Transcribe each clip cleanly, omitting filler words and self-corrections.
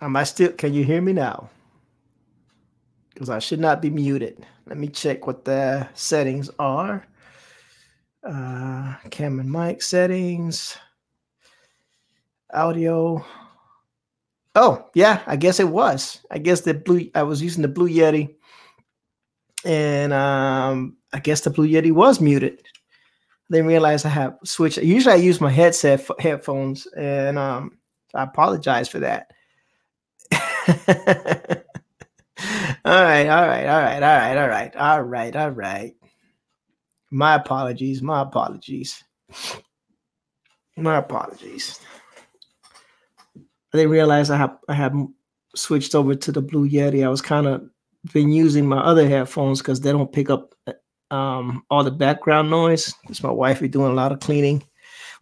Am I still? Can you hear me now? Because I should not be muted. Let me check what the settings are. Cam and mic settings, audio. Oh yeah, I guess it was. I guess the blue. I was using the Blue Yeti, and I guess the Blue Yeti was muted. Then realized I have switched. Usually I use my headset headphones, and I apologize for that. All right. My apologies. I didn't realize I have switched over to the Blue Yeti. I was kind of been using my other headphones because they don't pick up all the background noise. It's my wife be doing a lot of cleaning.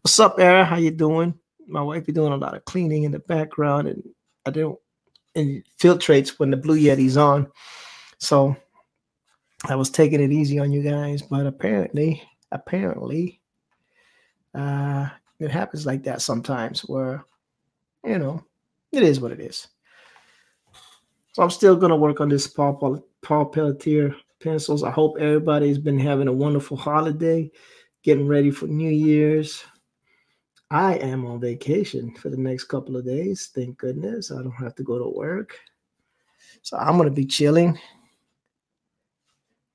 What's up, Eric? How you doing? My wife be doing a lot of cleaning in the background, and I don't infiltrates when the Blue Yeti's on. So I was taking it easy on you guys, but apparently, it happens like that sometimes where, you know, it is what it is. So I'm still going to work on this Paul Pelletier pencils. I hope everybody's been having a wonderful holiday, getting ready for New Year's. I am on vacation for the next couple of days. Thank goodness. I don't have to go to work. So I'm going to be chilling,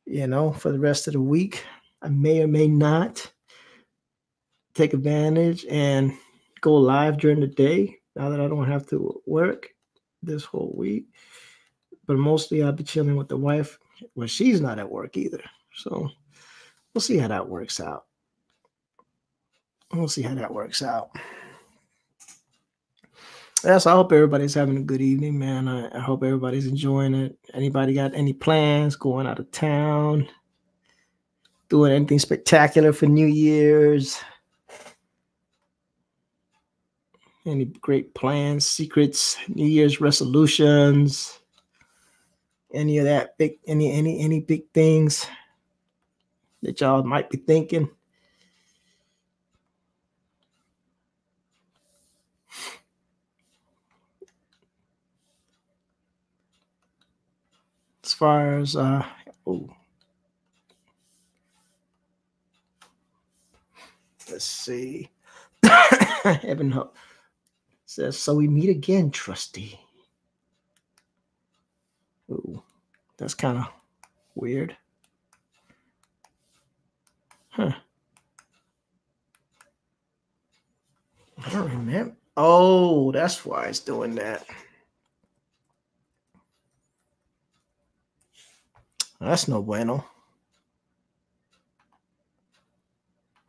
you know, for the rest of the week. I may or may not take advantage and go live during the day now that I don't have to work this whole week. But mostly I'll be chilling with the wife when she's not at work either. So we'll see how that works out. We'll see how that works out. Yes, I hope everybody's having a good evening, man. I hope everybody's enjoying it. Anybody got any plans, going out of town, doing anything spectacular for New Year's? Any great plans, secrets, New Year's resolutions? Any of that big, any big things that y'all might be thinking? As far as let's see. Heaven Hope says, so we meet again, Trusty. Ooh, that's kind of weird. Huh. I don't remember. Oh, that's why it's doing that. That's no bueno.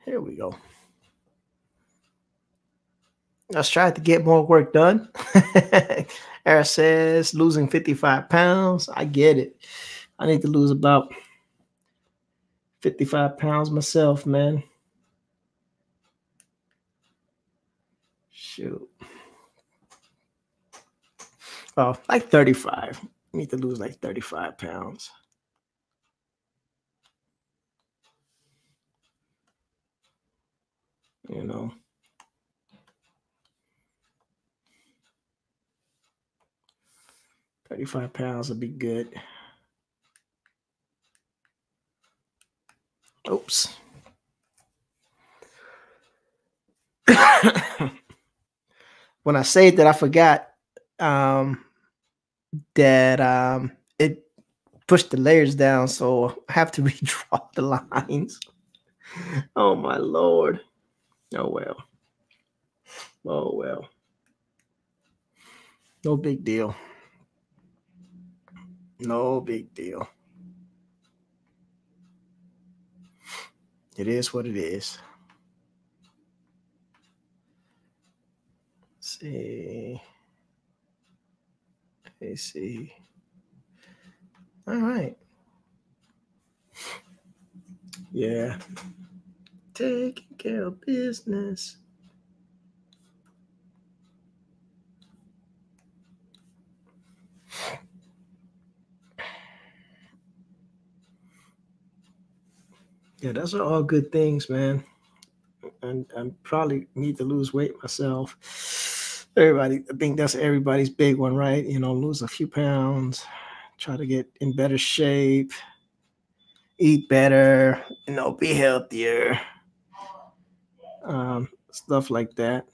Here we go. I tried to get more work done. Eric says, losing 55 pounds. I get it. I need to lose about 55 pounds myself, man. Shoot. Oh, like 35. I need to lose like 35 pounds. You know, £35 would be good. Oops. When I say that, I forgot that it pushed the layers down, so I have to redraw the lines. Oh my Lord. Oh, well. Oh, well. No big deal. No big deal. It is what it is. Let's see. Let's see. All right. Yeah. Taking care of business. Yeah, those are all good things, man. And I probably need to lose weight myself. everybody, I think that's everybody's big one, right? You know, lose a few pounds, try to get in better shape, eat better, you know, be healthier, stuff like that.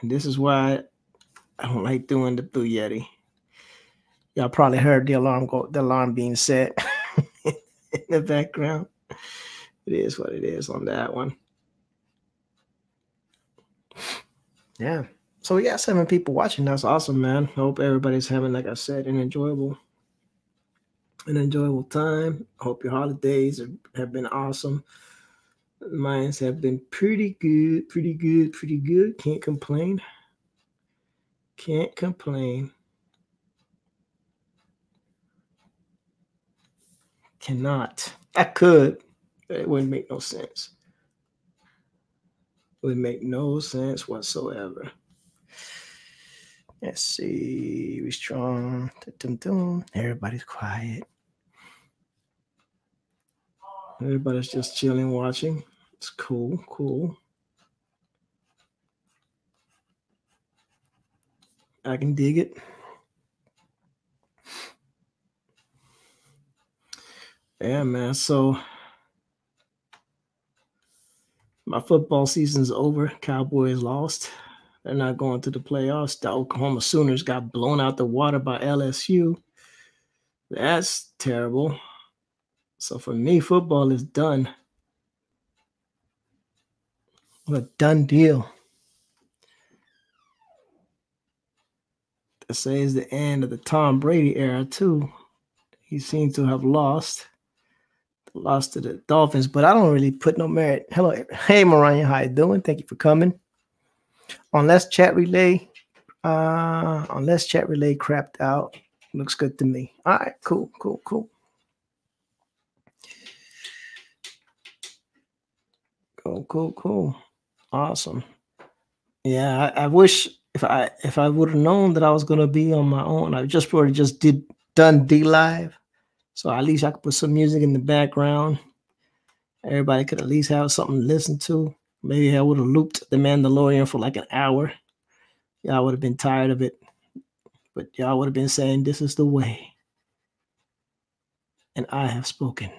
And this is why I don't like doing the Blue Yeti. Y'all probably heard the alarm go, the alarm being set in the background. It is what it is on that one. Yeah. So we got 7 people watching. That's awesome, man. Hope everybody's having, like I said, an enjoyable time. Hope your holidays have been awesome. Mines have been pretty good. Can't complain. Cannot. I could, but it wouldn't make no sense. It would make no sense whatsoever. Let's see. We strong. Everybody's quiet. Everybody's just chilling, watching. It's cool. I can dig it. Yeah, man. So my football season's over. Cowboys lost. They're not going to the playoffs. The Oklahoma Sooners got blown out the water by LSU. That's terrible. So for me, football is done. What a done deal. That says the end of the Tom Brady era, too. He seems to have lost to the Dolphins, but I don't really put no merit. Hello. Hey, Maranya. How you doing? Thank you for coming. Unless chat relay crapped out. Looks good to me. All right. Cool. Cool. Awesome. Yeah, I wish if I would have known that I was gonna be on my own, I just probably just done D-Live. So at least I could put some music in the background. Everybody could at least have something to listen to. Maybe I would have looped the Mandalorian for like an hour. Y'all would have been tired of it. But y'all would have been saying, this is the way. And I have spoken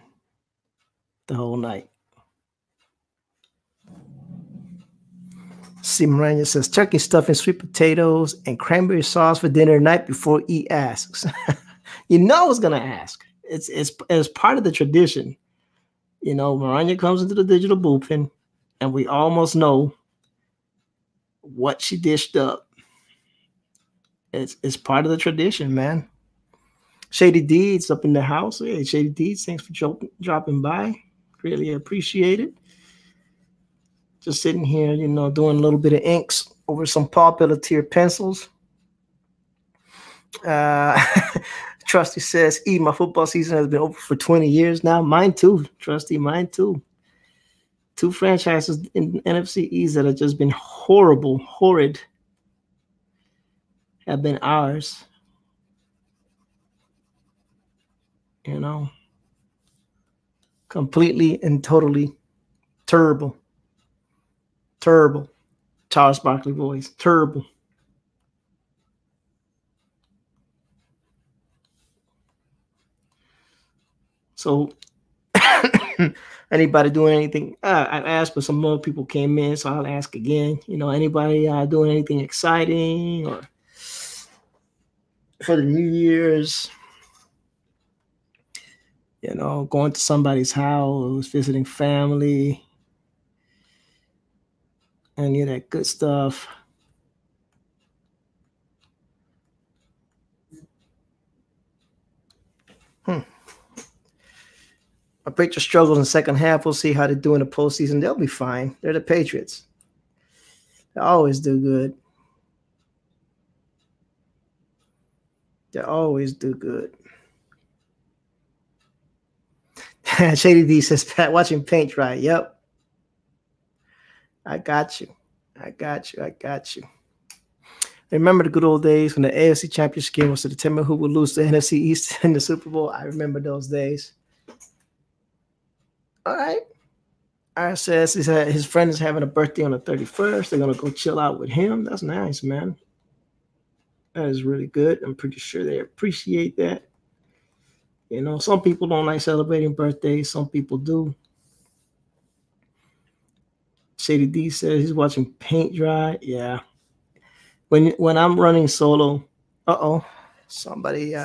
the whole night. See, Miranda says, turkey stuffing, sweet potatoes, and cranberry sauce for dinner night before E asks. You know I was going to ask. It's part of the tradition. You know, Maranya comes into the digital bullpen, and we almost know what she dished up. It's part of the tradition, man. Shady Deeds up in the house. Hey, Shady Deeds, thanks for dropping by. Really appreciate it. Just sitting here, you know, doing a little bit of inks over some Paul Pelletier pencils. Trusty says, E, my football season has been over for 20 years now. Mine too, Trusty, mine too. 2 franchises in NFC East that have just been horrid, have been ours. You know, completely and totally terrible. Charles Barkley voice, terrible. So anybody doing anything? I asked, but some more people came in, so I'll ask again. You know, anybody doing anything exciting or for the New Year's? You know, going to somebody's house, visiting family, any of that good stuff. My Patriots struggles in the second half. We'll see how they do in the postseason. They'll be fine. They're the Patriots. They always do good. Shady D says, Pat, watching paint dry. Yep. I got you. Remember the good old days when the AFC Championship game was to determine who would lose the NFC East in the Super Bowl? I remember those days. All right. I says his friend is having a birthday on the 31st. They're going to go chill out with him. That's nice, man. That is really good. I'm pretty sure they appreciate that. You know, some people don't like celebrating birthdays. Some people do. Shady D says he's watching paint dry. Yeah. When I'm running solo, somebody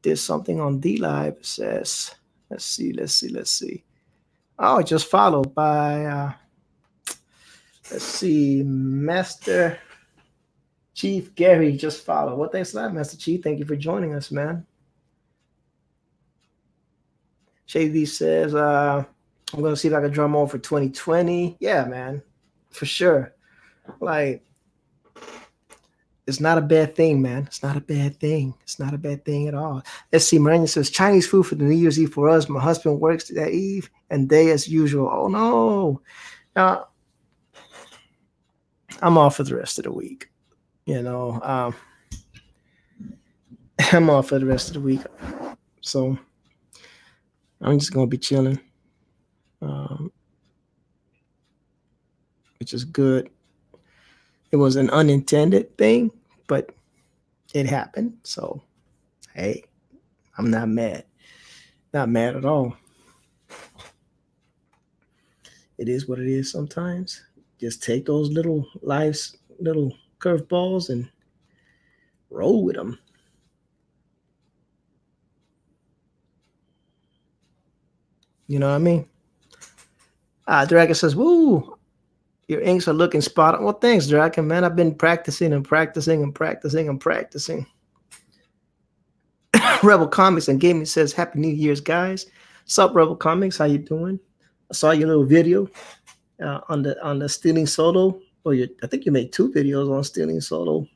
did something on D-Live. It says, let's see. Oh, just followed by, let's see, Master Chief Gary just followed. Well, thanks a lot, Master Chief. Thank you for joining us, man. Shady says, I'm going to see if I can drum on for 2020. Yeah, man, for sure. Like, it's not a bad thing, man. It's not a bad thing. It's not a bad thing at all. Let's see. Maranya says, Chinese food for the New Year's Eve for us. My husband works that eve and day as usual. Oh, no. Now, I'm off for the rest of the week. You know, I'm off for the rest of the week. So I'm just going to be chilling, which is good. It was an unintended thing, but it happened. So, hey, I'm not mad. Not mad at all. It is what it is sometimes. Just take those little life's little curveballs and roll with them. You know what I mean? Dragon says, woo, your inks are looking spot on. Well, thanks, Dragon, man. I've been practicing. Rebel Comics and Gaming says, Happy New Year's, guys. Sup, Rebel Comics? How you doing? I saw your little video on the Stealing Solo. Or your, I think you made two videos on Stealing Solo.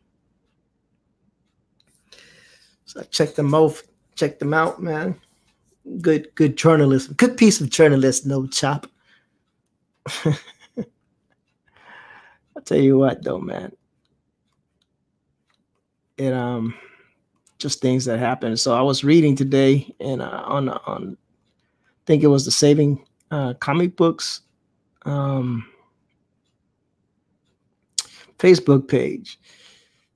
So I checked them out, man. Good journalism. Good piece of journalism, no chop. Tell you what though, man, it just things that happen. So I was reading today, and on I think it was the Saving Comic Books Facebook page,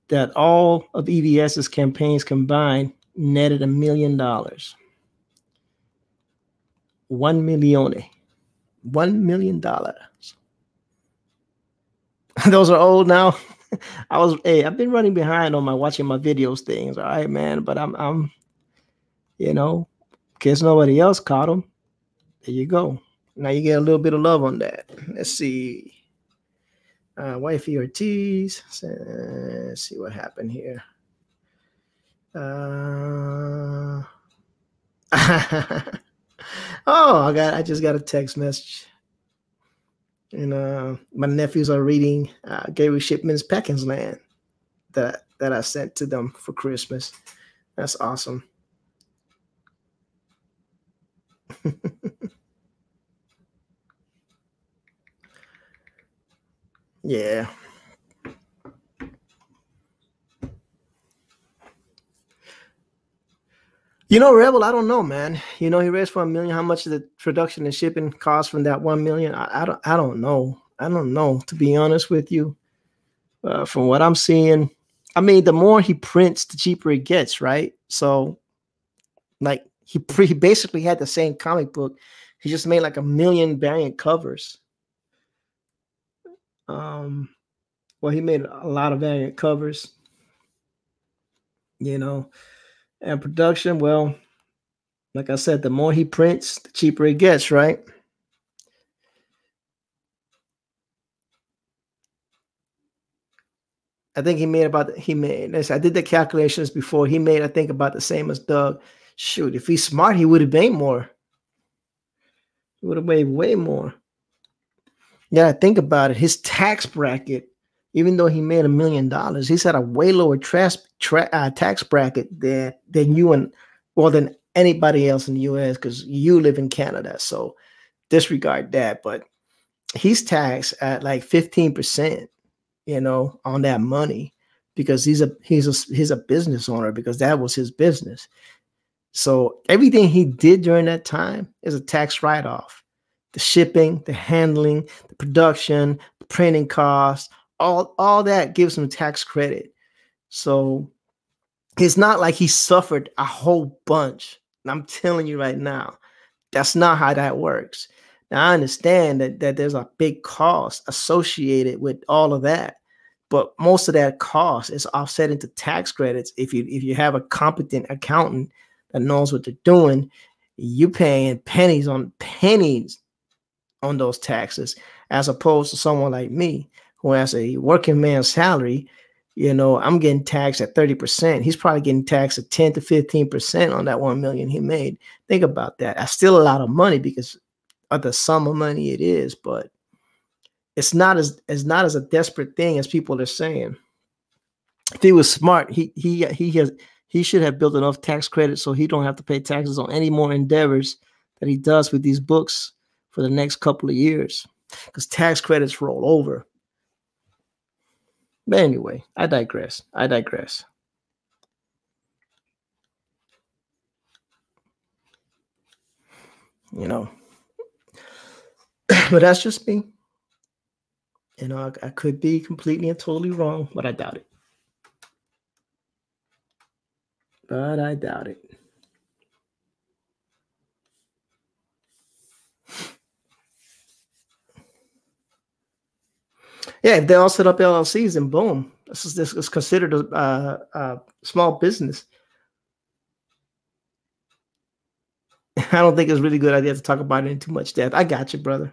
that all of EVS's campaigns combined netted $1 million. $1 million. Those are old now. I've been running behind on my watching my videos things, all right, man. But I'm you know, guess nobody else caught them. There you go. Now you get a little bit of love on that. Let's see. Wifey Ortiz. Let's see what happened here. Oh, I just got a text message. And my nephews are reading Gary Shipman's Peckin's Land that I sent to them for Christmas. That's awesome. Yeah. You know, Rebel, I don't know, man. You know, he raised for $1 million. How much did the production and shipping cost from that $1 million? I don't know. I don't know, to be honest with you. From what I'm seeing, I mean, the more he prints, the cheaper it gets, right? So, like, he basically had the same comic book. He just made like 1 million variant covers. Well, he made a lot of variant covers. You know. And production, well, like I said, the more he prints, the cheaper it gets, right? I think I did the calculations before. He made, I think, about the same as Doug. Shoot, if he's smart, he would have made more. He would have made way more. Yeah, think about it. His tax bracket, even though he made $1 million, he's at a way lower tax bracket than you and, well, than anybody else in the U.S. because you live in Canada. So disregard that. But he's taxed at like 15%, you know, on that money because he's a business owner, because that was his business. So everything he did during that time is a tax write-off. the shipping, the handling, the production, the printing costs, all that gives him tax credit. So it's not like he suffered a whole bunch. And I'm telling you right now, that's not how that works. Now, I understand that there's a big cost associated with all of that, but most of that cost is offset into tax credits. If you have a competent accountant that knows what they're doing, you're paying pennies on those taxes, as opposed to someone like me who has a working man's salary. You know, I'm getting taxed at 30%. He's probably getting taxed at 10 to 15% on that $1 million he made. Think about that. That's still a lot of money because of the sum of money it is, but it's not as a desperate thing as people are saying. If he was smart, he should have built enough tax credit so he don't have to pay taxes on any more endeavors that he does with these books for the next couple of years, because tax credits roll over. But anyway, I digress. You know, but that's just me. You know, I could be completely and totally wrong, but I doubt it. Yeah, if they all set up LLCs, then boom, this is considered a small business. I don't think it's a really good idea to talk about it in too much depth. I got you, brother.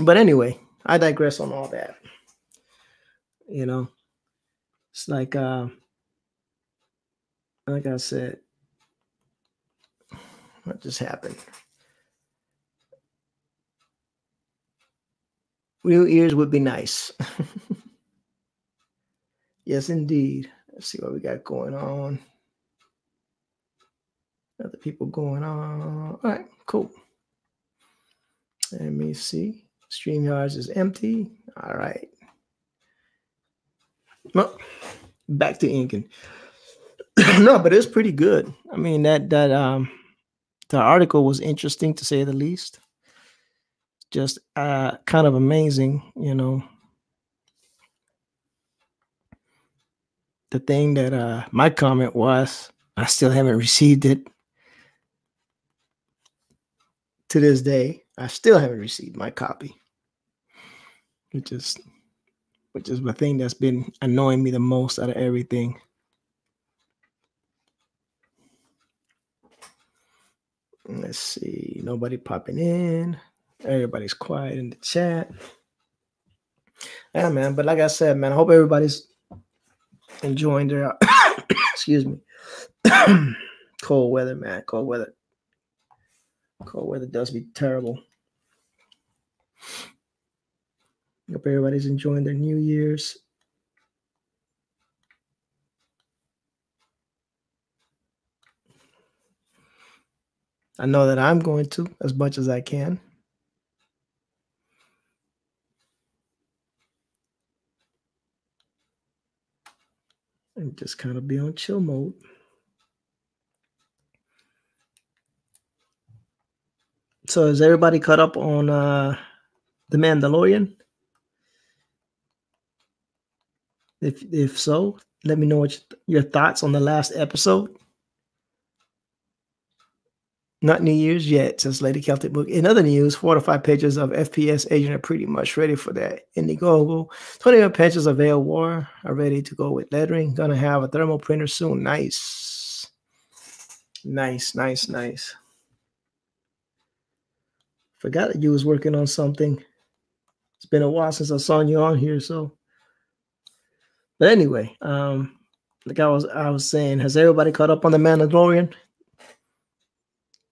But anyway, I digress on all that. You know, it's like I said, what just happened? Real ears would be nice. Yes, indeed. Let's see what we got going on. Other people going on. All right, cool. Let me see. StreamYards is empty. All right. Well, back to inking. No, but it's pretty good. I mean, the article was interesting, to say the least. Just kind of amazing, you know, the thing that my comment was, I still haven't received it. To this day, I still haven't received my copy, which is the thing that's been annoying me the most out of everything. Let's see, nobody popping in. Everybody's quiet in the chat. Yeah, man. But like I said, man, I hope everybody's enjoying their excuse me. Cold weather, man. Cold weather. Cold weather does be terrible. I hope everybody's enjoying their New Year's. I know that I'm going to, as much as I can. And just kind of be on chill mode. So is everybody caught up on The Mandalorian? If so, let me know what your thoughts on the last episode. Not New Year's yet, says Lady Celtic Book. In other news, 4 to 5 pages of FPS Agent are pretty much ready for that Indiegogo. 21 pages of Veil War are ready to go with lettering. Gonna have a thermal printer soon. Nice. Nice. Forgot that you was working on something. It's been a while since I saw you on here, so. But anyway, like I was saying, has everybody caught up on The Mandalorian?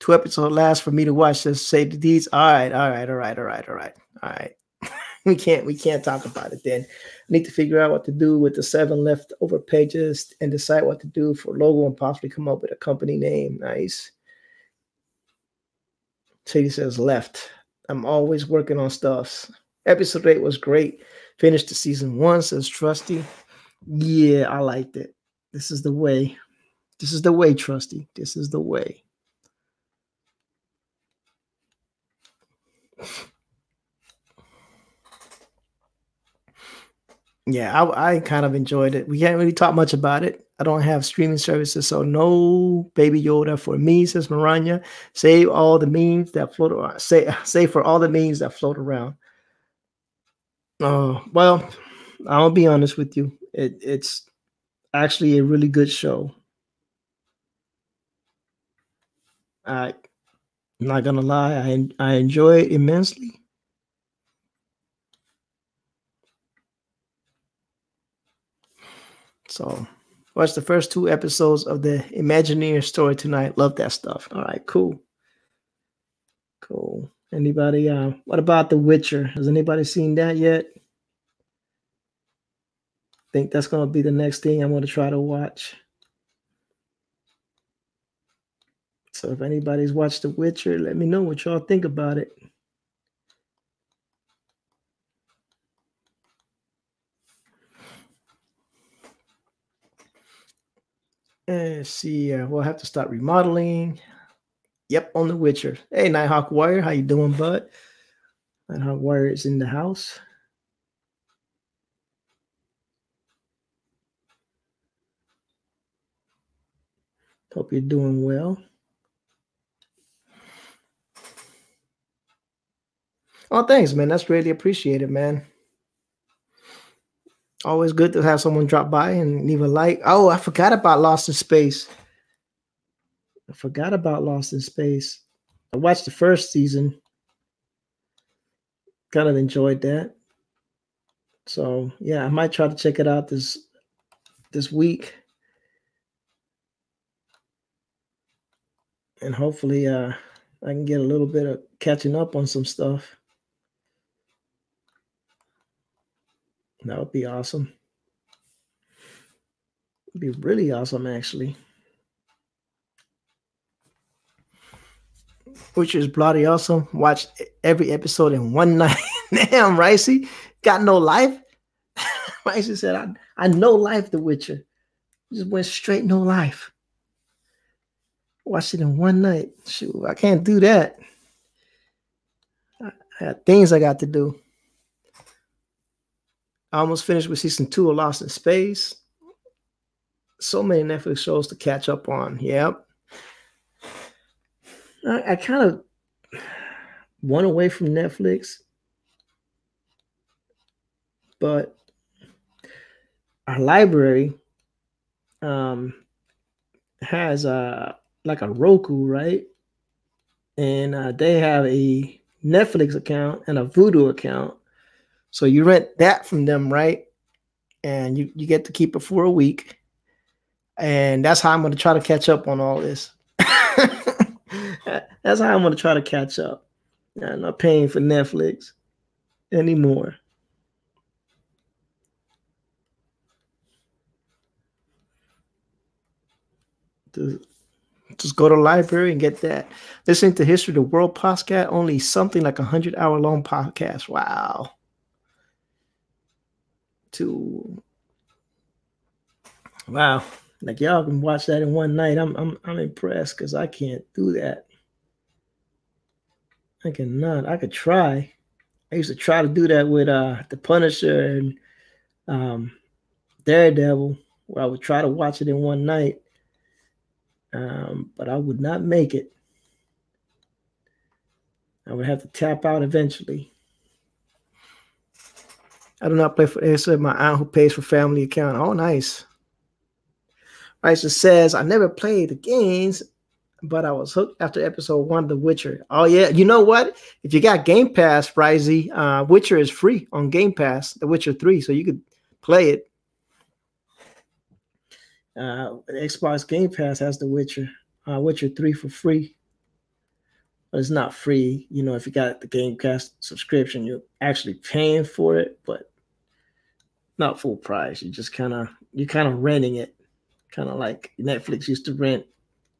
2 episodes last for me to watch this. Shady Deeds. All right. We can't talk about it then. I need to figure out what to do with the 7 leftover pages and decide what to do for logo and possibly come up with a company name. Nice. Shady says left. I'm always working on stuff. Episode 8 was great. Finished the season 1, says Trusty. Yeah, I liked it. This is the way. This is the way, Trusty. This is the way. Yeah, I kind of enjoyed it. We can't really talk much about it. I don't have streaming services, so no Baby Yoda for me, says Maranya. Save all the memes that float around. Save for all the memes that float around. Oh, well, I'll be honest with you. It's actually a really good show. I'm not going to lie. I enjoy it immensely. So watch the first 2 episodes of the Imagineer story tonight. Love that stuff. All right, cool. Cool. Anybody? What about The Witcher? Has anybody seen that yet? I think that's going to be the next thing I'm going to try to watch. So if anybody's watched The Witcher, let me know what y'all think about it. Let's see, we'll have to stop remodeling. Yep, on The Witcher. Hey, Nighthawk Wire, how you doing, bud? Nighthawk Wire is in the house. Hope you're doing well. Oh, thanks, man. That's really appreciated, man. Always good to have someone drop by and leave a like. Oh, I forgot about Lost in Space. I forgot about Lost in Space. I watched the first season. Kind of enjoyed that. So, yeah, I might try to check it out this week. And hopefully I can get a little bit of catching up on some stuff. That would be awesome. It'd be really awesome, actually. Which is bloody awesome. Watch every episode in one night. Damn, Ricey. Got no life? Ricey said, I no life, The Witcher. Just went straight no life. Watched it in one night. Shoot, I can't do that. I had things I got to do. I almost finished with season 2 of Lost in Space. So many Netflix shows to catch up on. Yep. I kind of went away from Netflix. But our library has like a Roku, right? And they have a Netflix account and a Vudu account. So you rent that from them, right? And you get to keep it for a week. And that's how I'm going to try to catch up on all this. That's how I'm going to try to catch up. I'm not paying for Netflix anymore. Just go to the library and get that. Listening to History of the World podcast, only something like a 100-hour long podcast. Wow. Wow, like y'all can watch that in one night. I'm impressed because I can't do that. I cannot. I could try. I used to try to do that with The Punisher and Daredevil, where I would try to watch it in one night, but I would not make it. I would have to tap out eventually. I do not play for ASL. My aunt who pays for family account. Oh, nice. Risa says, I never played the games, but I was hooked after episode 1 of The Witcher. Oh, yeah. You know what? If you got Game Pass, Risey, Witcher is free on Game Pass, The Witcher 3, so you could play it. Xbox Game Pass has The Witcher, Witcher 3 for free. But it's not free, you know. If you got the Gamecast subscription, you're actually paying for it, but not full price. You just you're kind of renting it, kind of like Netflix used to rent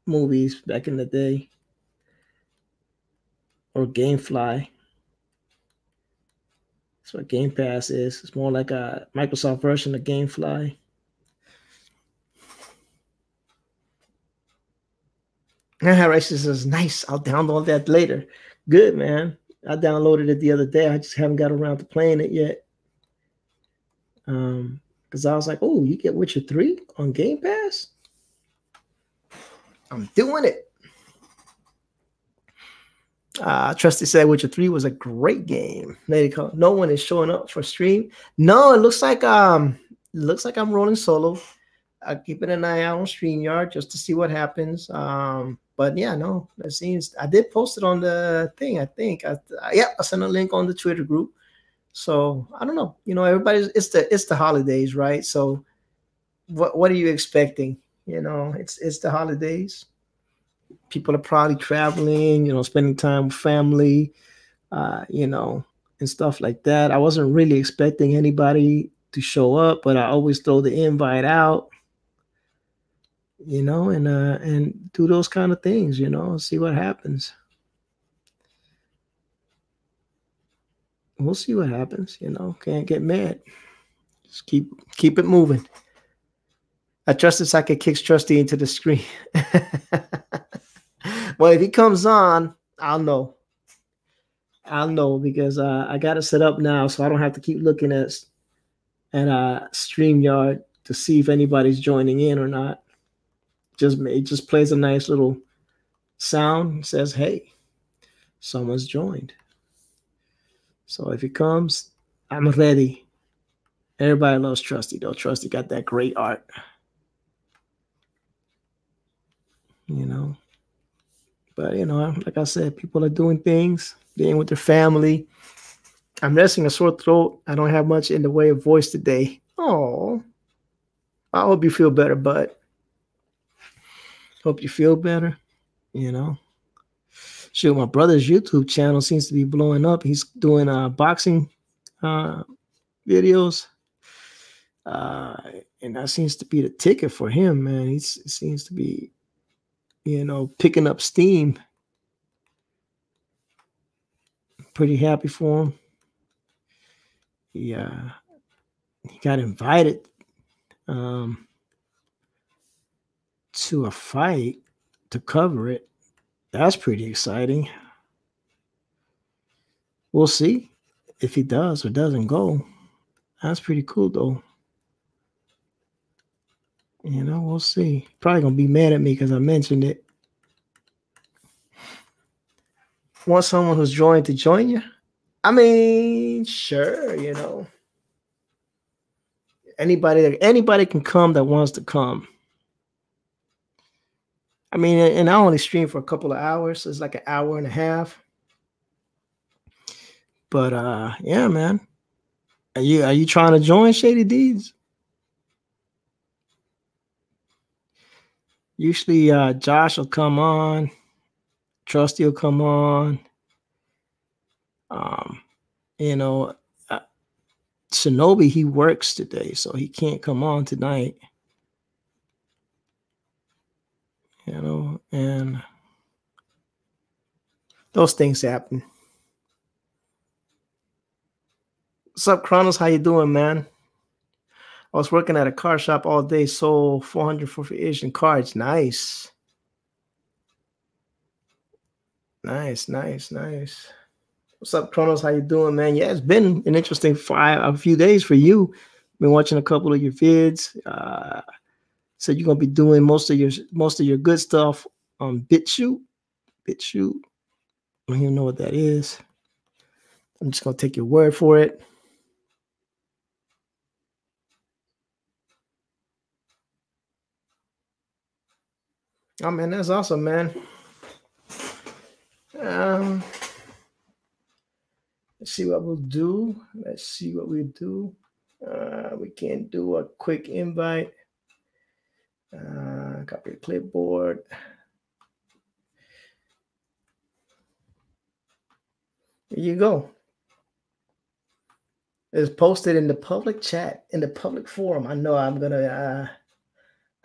movies back in the day, or GameFly. That's what Game Pass is. It's more like a Microsoft version of GameFly. Rachel says, nice. I'll download that later. Good, man. I downloaded it the other day. I just haven't got around to playing it yet. Because I was like, oh, you get Witcher 3 on Game Pass? I'm doing it. Trusty said Witcher 3 was a great game. No one is showing up for stream. No, it looks like I'm rolling solo. I'm keeping an eye out on StreamYard just to see what happens. But yeah, no, that seems. I did post it on the thing, I think. I sent a link on the Twitter group. So I don't know. You know, everybody's it's the holidays, right? So what are you expecting? You know, it's the holidays. People are probably traveling, you know, spending time with family, you know, and stuff like that. I wasn't really expecting anybody to show up, but I always throw the invite out, you know, and do those kind of things, you know, see what happens. We'll see what happens, you know, can't get mad. Just keep it moving. I trust this I could kick Trusty into the screen. Well, if he comes on, I'll know. I'll know because I got it set up now, so I don't have to keep looking at StreamYard to see if anybody's joining in or not. It just plays a nice little sound and says, "Hey, someone's joined." So if he comes, I'm ready. Everybody loves Trusty though. Trusty got that great art. You know, but you know, like I said, people are doing things, being with their family. I'm nursing a sore throat. I don't have much in the way of voice today. Oh, I hope you feel better, bud. Hope you feel better. You know, shoot, my brother's YouTube channel seems to be blowing up. He's doing boxing videos. And that seems to be the ticket for him, man. He seems to be, you know, picking up steam. Pretty happy for him. Yeah, he got invited to a fight to cover it. That's pretty exciting. We'll see if he does or doesn't go. That's pretty cool though. You know, we'll see. Probably going to be mad at me because I mentioned it. Want someone who's joined to join you? I mean, sure, you know. Anybody can come that wants to come. I mean, and I only stream for a couple of hours. So it's like an hour and a half. But, yeah, man. Are you trying to join Shady Deeds? Usually Josh will come on, Trusty will come on, you know, Shinobi, he works today, so he can't come on tonight, you know, and those things happen. What's up, Kronos? How you doing, man? I was working at a car shop all day, sold 440 Asian cards. Nice. Nice, nice, nice. What's up, Kronos? How you doing, man? Yeah, it's been an interesting a few days for you. Been watching a couple of your vids. So you're gonna be doing most of your good stuff on BitChute. BitChute. I don't even know what that is. I'm just gonna take your word for it. Oh, man, that's awesome, man. Let's see what we'll do. Let's see what we do. We can do a quick invite. Copy the clipboard. There you go. It's posted in the public chat, in the public forum. I know I'm going to...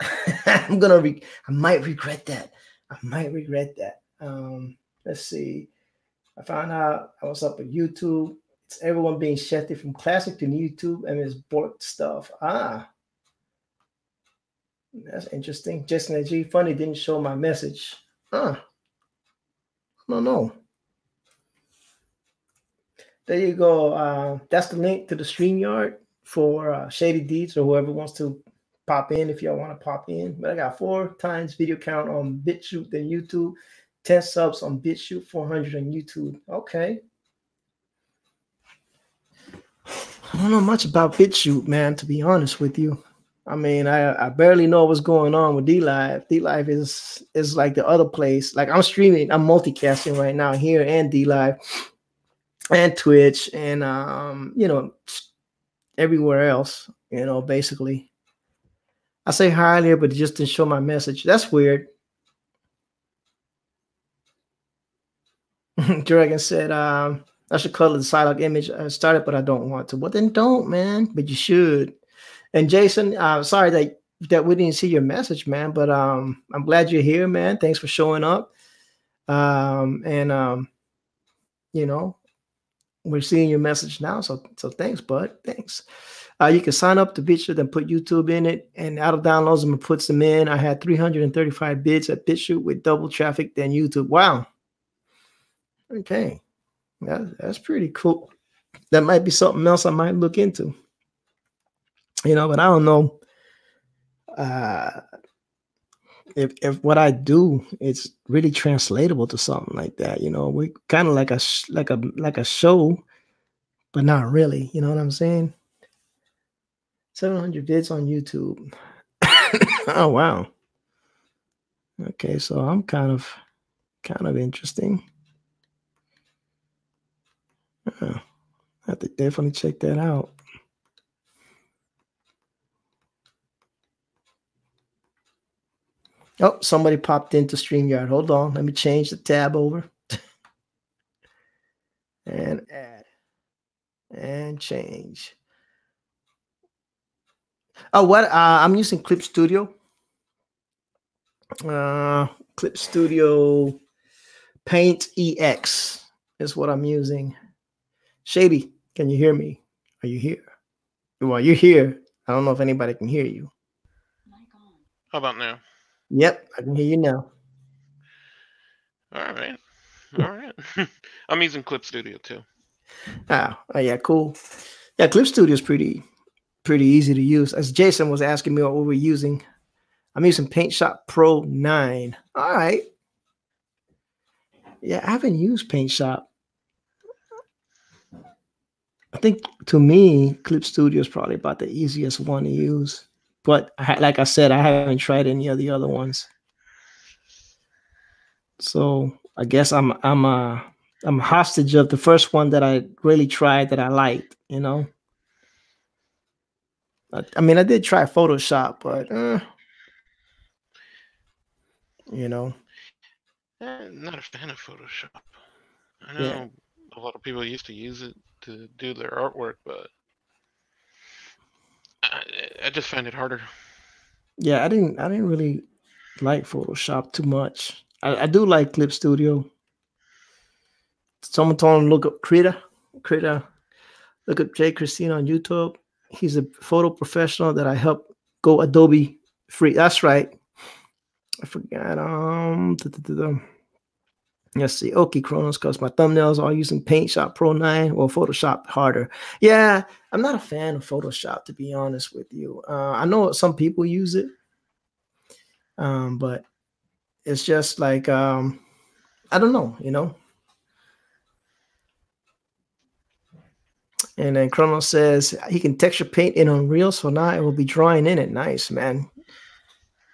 I might regret that. I might regret that. Let's see. I found out I was up with YouTube. It's everyone being shifted from classic to YouTube and it's borked stuff. Ah, that's interesting. Jason and G, funny, didn't show my message. Ah, I don't know. There you go. That's the link to the StreamYard for Shady Deeds, or whoever wants to pop in if y'all want to pop in. But I got 4 times video count on BitChute than YouTube, 10 subs on BitChute, 400 on YouTube. Okay. I don't know much about BitChute, man, to be honest with you. I mean, I barely know what's going on with D-Live. D-Live is like the other place. Like, I'm streaming, I'm multicasting right now here and D-Live and Twitch and, you know, everywhere else, you know, basically. I say hi there, but it just didn't show my message. That's weird. Dragon said, I should color the Psylocke image. I started, but I don't want to. Well, then don't, man, but you should. And Jason, I'm sorry that we didn't see your message, man, but I'm glad you're here, man. Thanks for showing up. You know, we're seeing your message now, so thanks, bud. Thanks. You can sign up to BitChute and put YouTube in it, and out of downloads them and puts them in. I had 335 bids at BitChute with double traffic than YouTube. Wow. Okay. That's pretty cool. That might be something else I might look into. You know, but I don't know if what I do is really translatable to something like that. You know, we're kind of like a show, but not really. You know what I'm saying? 700 vids on YouTube. Oh wow. Okay, so I'm kind of interesting. I have to definitely check that out. Oh, somebody popped into StreamYard. Hold on. Let me change the tab over. And add. And change. Oh, what? I'm using Clip Studio. Clip Studio Paint EX is what I'm using. Shady, can you hear me? Are you here? Well, you're here. I don't know if anybody can hear you. How about now? Yep, I can hear you now. All right. All right. I'm using Clip Studio too. Oh, yeah, cool. Yeah, Clip Studio is pretty easy to use. As Jason was asking me what we were using, I'm using PaintShop Pro 9. All right. Yeah, I haven't used PaintShop. I think, to me, Clip Studio is probably about the easiest one to use. But like I said, I haven't tried any of the other ones, so I guess I'm hostage of the first one that I really tried that I liked. You know, I mean, I did try Photoshop, but you know, I'm not a fan of Photoshop. I know a lot of people used to use it to do their artwork, but I just find it harder. Yeah, I didn't really like Photoshop too much. I do like Clip Studio. Someone told him look up Krita. Look up Jay Christine on YouTube. He's a photo professional that I helped go Adobe free. That's right. I forgot. Let's see. Okay, Kronos, because my thumbnails are using PaintShop Pro 9 or Photoshop harder. Yeah, I'm not a fan of Photoshop, to be honest with you. I know some people use it, but it's just like, I don't know, you know. And then Kronos says he can texture paint in Unreal, so now it will be drawing in it. Nice, man.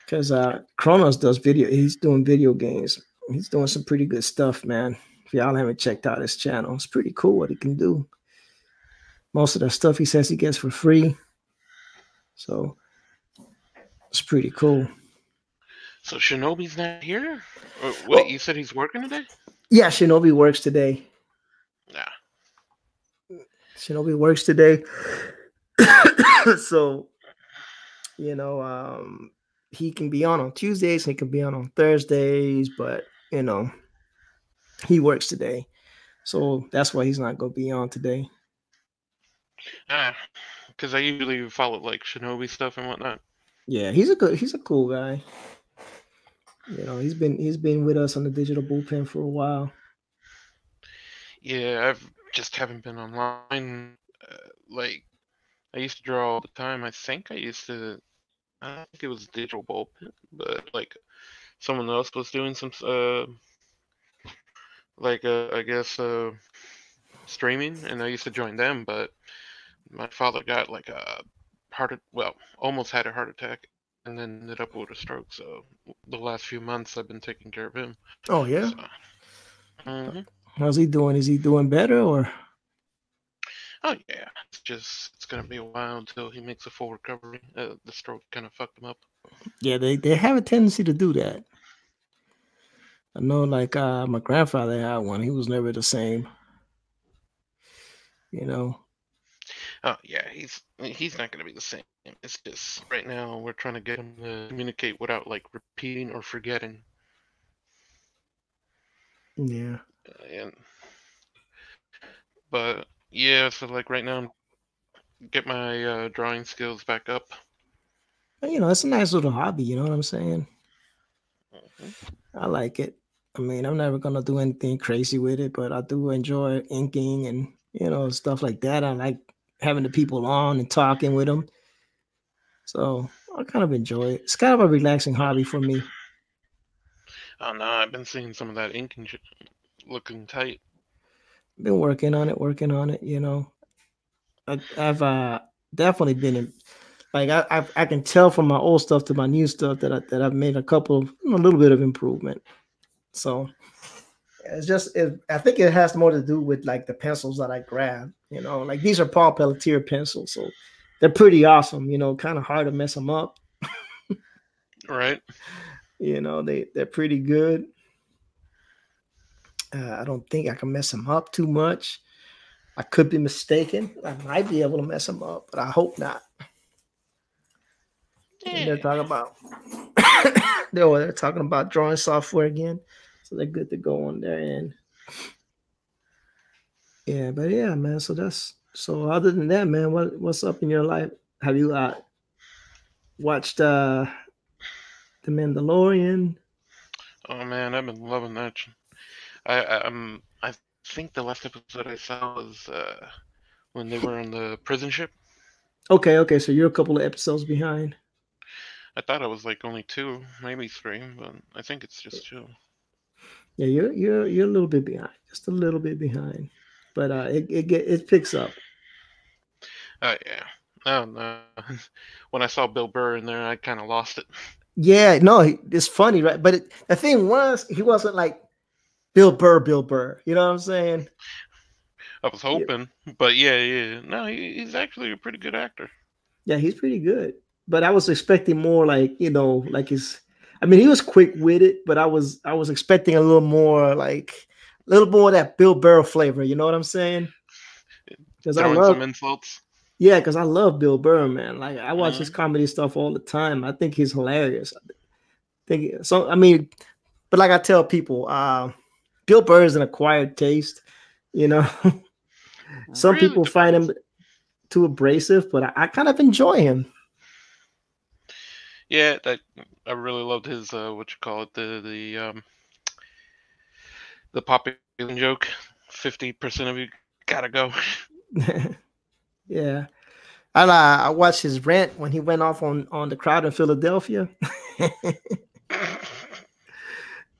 Because Kronos does video. He's doing video games. He's doing some pretty good stuff, man. If y'all haven't checked out his channel, it's pretty cool what he can do. Most of the stuff he says he gets for free. So it's pretty cool. So Shinobi's not here? Or, wait, well, you said he's working today? Yeah, Shinobi works today. Yeah. Shinobi works today. So, you know, he can be on Tuesdays, he can be on Thursdays, but, you know, he works today. So that's why he's not going to be on today. Because I usually follow, like, Shinobi stuff and whatnot. Yeah, he's a cool guy. You know, he's been with us on the Digital Bullpen for a while. Yeah, I've just haven't been online. Like, I used to draw all the time. I think it was digital bullpen, but like someone else was doing some, I guess, streaming, and I used to join them, but my father got like a almost had a heart attack, and then ended up with a stroke. So the last few months I've been taking care of him. Oh yeah. So, how's he doing? Is he doing better or? Oh yeah. It's gonna be a while until he makes a full recovery. The stroke kind of fucked him up. Yeah, they have a tendency to do that. I know, like my grandfather had one. He was never the same. You know. Oh yeah, he's not gonna be the same. It's just right now we're trying to get him to communicate without like repeating or forgetting. Yeah. But yeah, so like right now, I'm get my drawing skills back up. You know, it's a nice little hobby. You know what I'm saying? I like it. I mean, I'm never gonna do anything crazy with it, but I do enjoy inking and you know stuff like that. I like having the people on and talking with them. So I kind of enjoy it. It's kind of a relaxing hobby for me. Oh, no, I've been seeing some of that inking shit looking tight. Been working on it, you know. I've definitely been in, like, I can tell from my old stuff to my new stuff that I've made a little bit of improvement. So it's just, I think it has more to do with like the pencils that I grabbed, you know, like these are Paul Pelletier pencils. So they're pretty awesome, you know, kind of hard to mess them up. Right. You know, they're pretty good. I don't think I can mess them up too much. I could be mistaken. I might be able to mess them up, but I hope not. Yeah. And they're talking about drawing software again. So they're good to go on their end. Yeah, but yeah, man. So other than that, man, what's up in your life? Have you watched The Mandalorian? Oh man, I've been loving that. I think the last episode I saw was when they were on the prison ship. Okay, so you're a couple of episodes behind. I thought I was like only 2, maybe 3, but I think it's just 2. Yeah, you're a little bit behind, just a little bit behind, but it picks up. Oh yeah, I don't know. When I saw Bill Burr in there, I kind of lost it. Yeah, no, it's funny, right? But the thing was, he wasn't like Bill Burr. You know what I'm saying? I was hoping, but yeah. No, he's actually a pretty good actor. Yeah, he's pretty good. But I was expecting more, like, you know, like his. I mean, he was quick-witted, but I was expecting a little more of that Bill Burr flavor. You know what I'm saying? Because I love some insults. Yeah, because I love Bill Burr, man. Like, I watch his comedy stuff all the time. I think he's hilarious. I mean, but like I tell people, Bill Burr is an acquired taste. You know, some really people find him too abrasive, but I kind of enjoy him. Yeah, I really loved his the population joke. 50% of you gotta go. Yeah, and I watched his rant when he went off on the crowd in Philadelphia.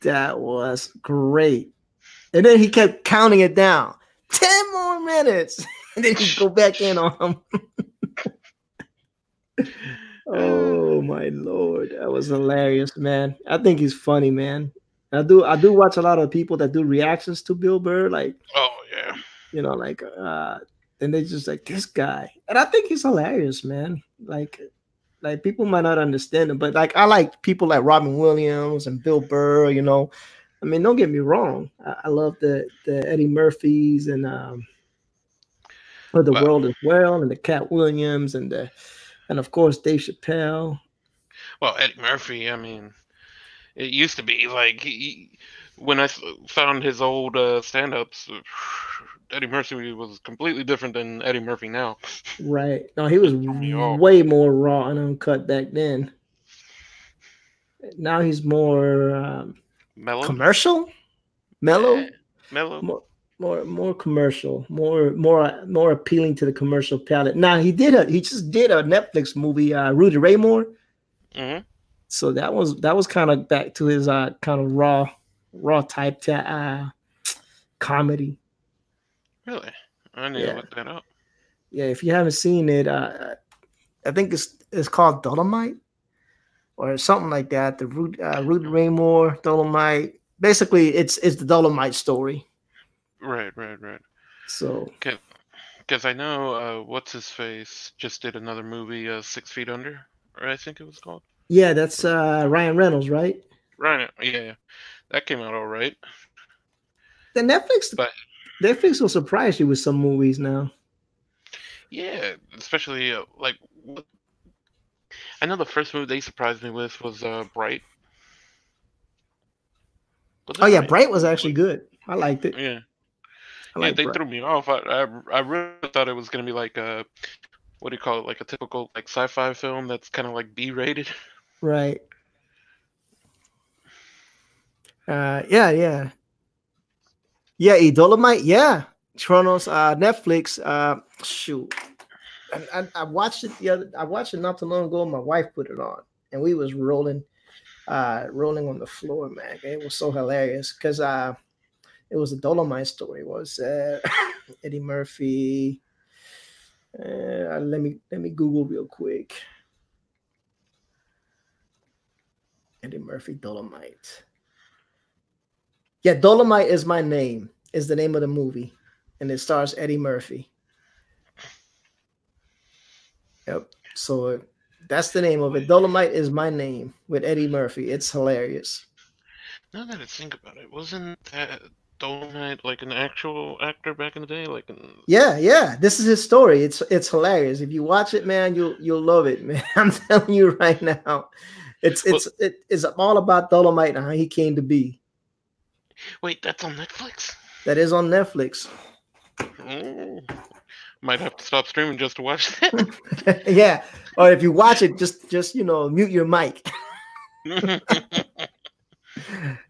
That was great. And then he kept counting it down. 10 more minutes. And then he'd go back in on him. Oh my Lord. That was hilarious, man. I think he's funny, man. I do watch a lot of people that do reactions to Bill Burr. Like, oh yeah. You know, like and they just like this guy. And I think he's hilarious, man. Like people might not understand him, but like I like people like Robin Williams and Bill Burr, you know. I mean, don't get me wrong. I love the Eddie Murphys and For the World as well, and the Cat Williams and of course Dave Chappelle. Well, Eddie Murphy, I mean, it used to be like when I found his old stand-ups, Eddie Murphy was completely different than Eddie Murphy now. Right. No, he was way more raw and uncut back then. Now he's more mellow. Commercial? Mellow? Mellow. More, more commercial, more appealing to the commercial palate. Now he just did a Netflix movie, Rudy Ray Moore. Mm-hmm. So that was kind of back to his kind of raw type comedy. Really, I need to look that up. Yeah, if you haven't seen it, I think it's called Dolomite or something like that. The Rudy Ray Moore Dolomite. Basically, it's the Dolomite story. Right. So, because I know what's his face just did another movie, 6 Feet Under, or I think it was called. Yeah, that's Ryan Reynolds, right? Right. Yeah, that came out all right. The Netflix will surprise you with some movies now. Yeah, especially like I know the first movie they surprised me with was Bright. Oh yeah, Bright was actually good. I liked it. Yeah. They Bright. Threw me off. I really thought it was gonna be like a, what do you call it? Like a typical like sci-fi film that's kind of like B-rated. Right. Yeah. Dolomite. Yeah. Kronos. Netflix. Shoot. I watched it not too long ago. My wife put it on, and we was rolling on the floor, man. It was so hilarious because it was a Dolomite story. It was Eddie Murphy. Let me Google real quick. Eddie Murphy Dolomite. Yeah, Dolomite Is My Name is the name of the movie, and it stars Eddie Murphy. Yep. So that's the name of it. Dolomite Is My Name with Eddie Murphy. It's hilarious. Now that I think about it, wasn't that Dolomite like an actual actor back in the day? Yeah. This is his story. It's hilarious. If you watch it, man, you'll love it, man. I'm telling you right now. It's all about Dolomite and how he came to be. Wait, that's on Netflix? That is on Netflix. Oh. Might have to stop streaming just to watch that. Yeah. Or if you watch it, just mute your mic.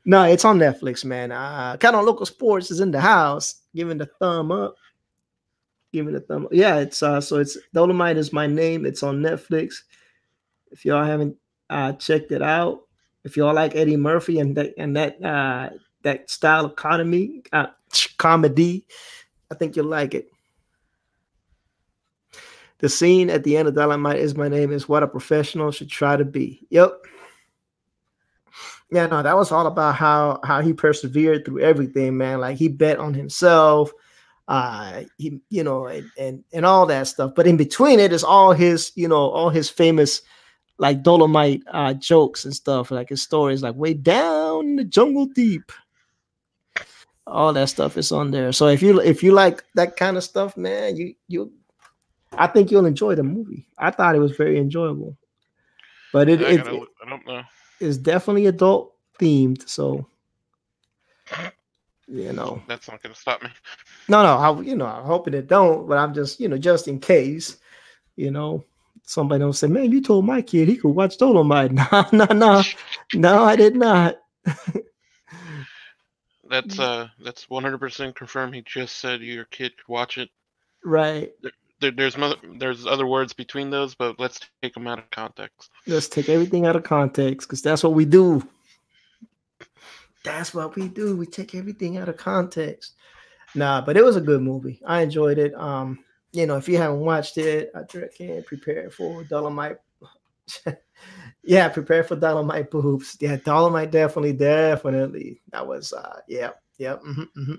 No, it's on Netflix, man. Kind of Local Sports is in the house, giving the thumb up. Yeah, it's so it's Dolomite Is My Name. It's on Netflix. If y'all haven't checked it out, if y'all like Eddie Murphy and that style of comedy, I think you'll like it. The scene at the end of Dolomite Is My Name is what a professional should try to be. Yep. Yeah, no, that was all about how he persevered through everything, man. Like he bet on himself, and all that stuff. But in between it is all his famous like Dolomite jokes and stuff, like his stories, like way down in the jungle deep. All that stuff is on there. So if you like that kind of stuff, man, I think you'll enjoy the movie. I thought it was very enjoyable, but it's definitely adult themed. So, that's not going to stop me. No. I'm hoping it don't, but I'm just, just in case, somebody don't say, man, you told my kid he could watch Dolomite. No, I did not. That's 100% confirmed. He just said your kid could watch it. Right. There's other words between those, but let's take them out of context. Let's take everything out of context, because that's what we do. That's what we do. We take everything out of context. Nah, but it was a good movie. I enjoyed it. If you haven't watched it, I can prepare for Dolomite. Yeah, prepare for Dolomite boobs. Yeah, Dolomite definitely. That was yeah. Mm-hmm.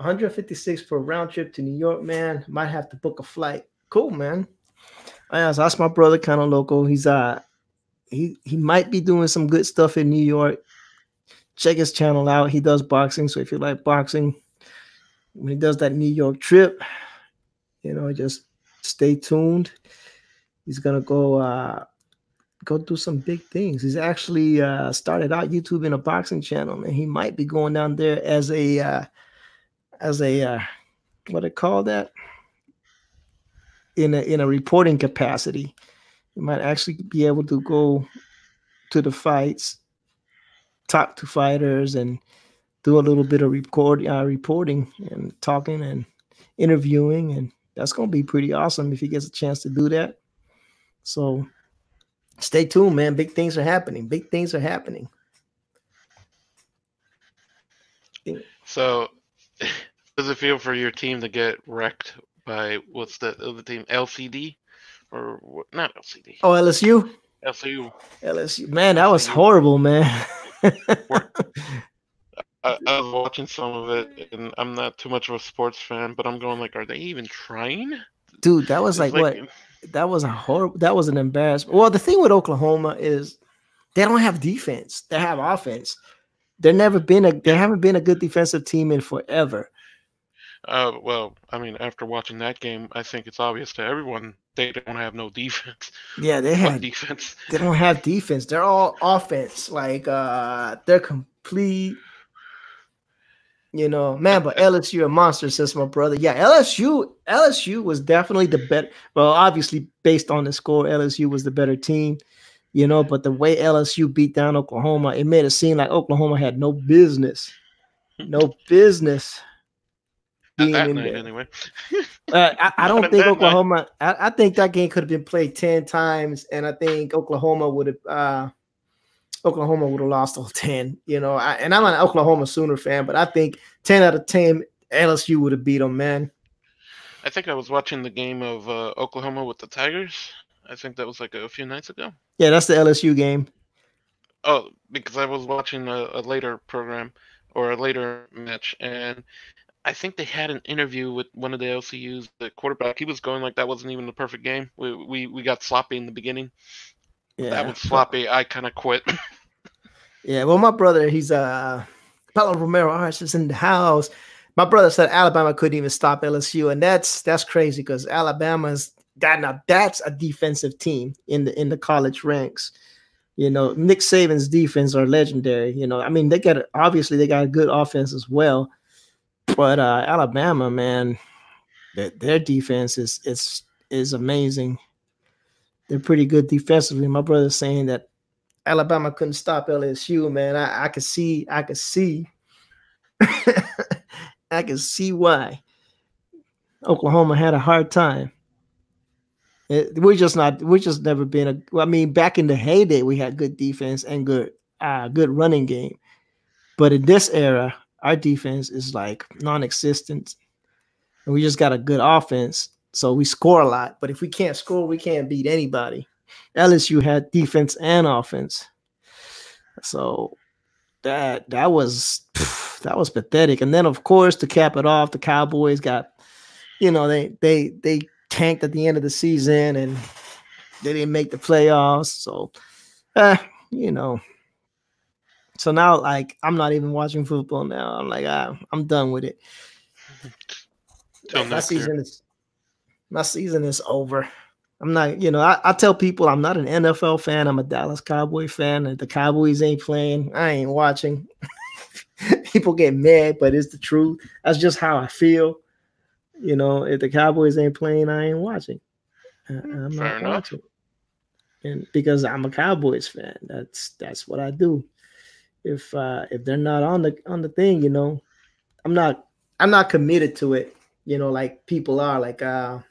156 for a round trip to New York, man. Might have to book a flight. Cool, man. So that's my brother, Kind of Local. He's he might be doing some good stuff in New York. Check his channel out. He does boxing, so if you like boxing, when he does that New York trip, just stay tuned. He's gonna go do some big things. He's actually started out YouTube in a boxing channel, and he might be going down there as a what they call that, in a reporting capacity. You might actually be able to go to the fights, talk to fighters, and do a little bit of reporting and talking and interviewing, and that's going to be pretty awesome if he gets a chance to do that. So stay tuned, man. Big things are happening. Big things are happening. So how does it feel for your team to get wrecked by, what's the other team, LCD? Or what? Not LCD. Oh, LSU? LSU. LSU. Man, that was horrible, man. I was watching some of it, and I'm not too much of a sports fan, but I'm going like, are they even trying? Dude, that was like what? That was a horrible. That was an embarrassment. Well, the thing with Oklahoma is they don't have defense; they have offense. They're never been a. They haven't been a good defensive team in forever. Well, I mean, after watching that game, I think it's obvious to everyone they don't have no defense. Yeah, they have defense. They don't have defense. They're all offense. Like they're complete. You know, man, but LSU a monster, says my brother. Yeah, LSU was definitely the better. Well, obviously, based on the score, LSU was the better team, you know, but the way LSU beat down Oklahoma, it made it seem like Oklahoma had no business being that in night, there. Anyway. I don't think Oklahoma – I think that game could have been played 10 times, and I think Oklahoma would have Oklahoma would have lost all 10, you know. And I'm an Oklahoma Sooner fan, but I think 10 out of 10, LSU would have beat them, man. I think I was watching the game of Oklahoma with the Tigers. I think that was like a few nights ago. Yeah, that's the LSU game. Oh, because I was watching a later program or a later match, and I think they had an interview with one of the LCUs, the quarterback. He was going like that wasn't even the perfect game. We got sloppy in the beginning. Yeah. That was sloppy. I kind of quit. Yeah, well, my brother, he's Pablo Romero artist is in the house. My brother said Alabama couldn't even stop LSU, and that's crazy because Alabama's that now that's a defensive team in the college ranks. You know, Nick Saban's defense are legendary. You know, I mean, they got obviously they got a good offense as well, but Alabama, man, their defense is amazing. They're pretty good defensively. My brother's saying that Alabama couldn't stop LSU, man. I could see I could see why Oklahoma had a hard time. We're just never been a. Well, I mean, back in the heyday, we had good defense and good running game, but in this era, our defense is like non-existent, and we just got a good offense. So we score a lot, but if we can't score, we can't beat anybody. LSU had defense and offense, so that was pathetic. And then, of course, to cap it off, the Cowboys got, you know, they tanked at the end of the season and they didn't make the playoffs. So, you know, so now like I'm not even watching football now. I'm like I'm done with it. My season is over. I'm not, you know, I tell people I'm not an NFL fan. I'm a Dallas Cowboy fan. If the Cowboys ain't playing, I ain't watching. People get mad, but it's the truth. That's just how I feel. You know, if the Cowboys ain't playing, I ain't watching. I'm not watching. And because I'm a Cowboys fan, that's what I do. If they're not on the thing, you know, I'm not committed to it. You know, like people are like, oh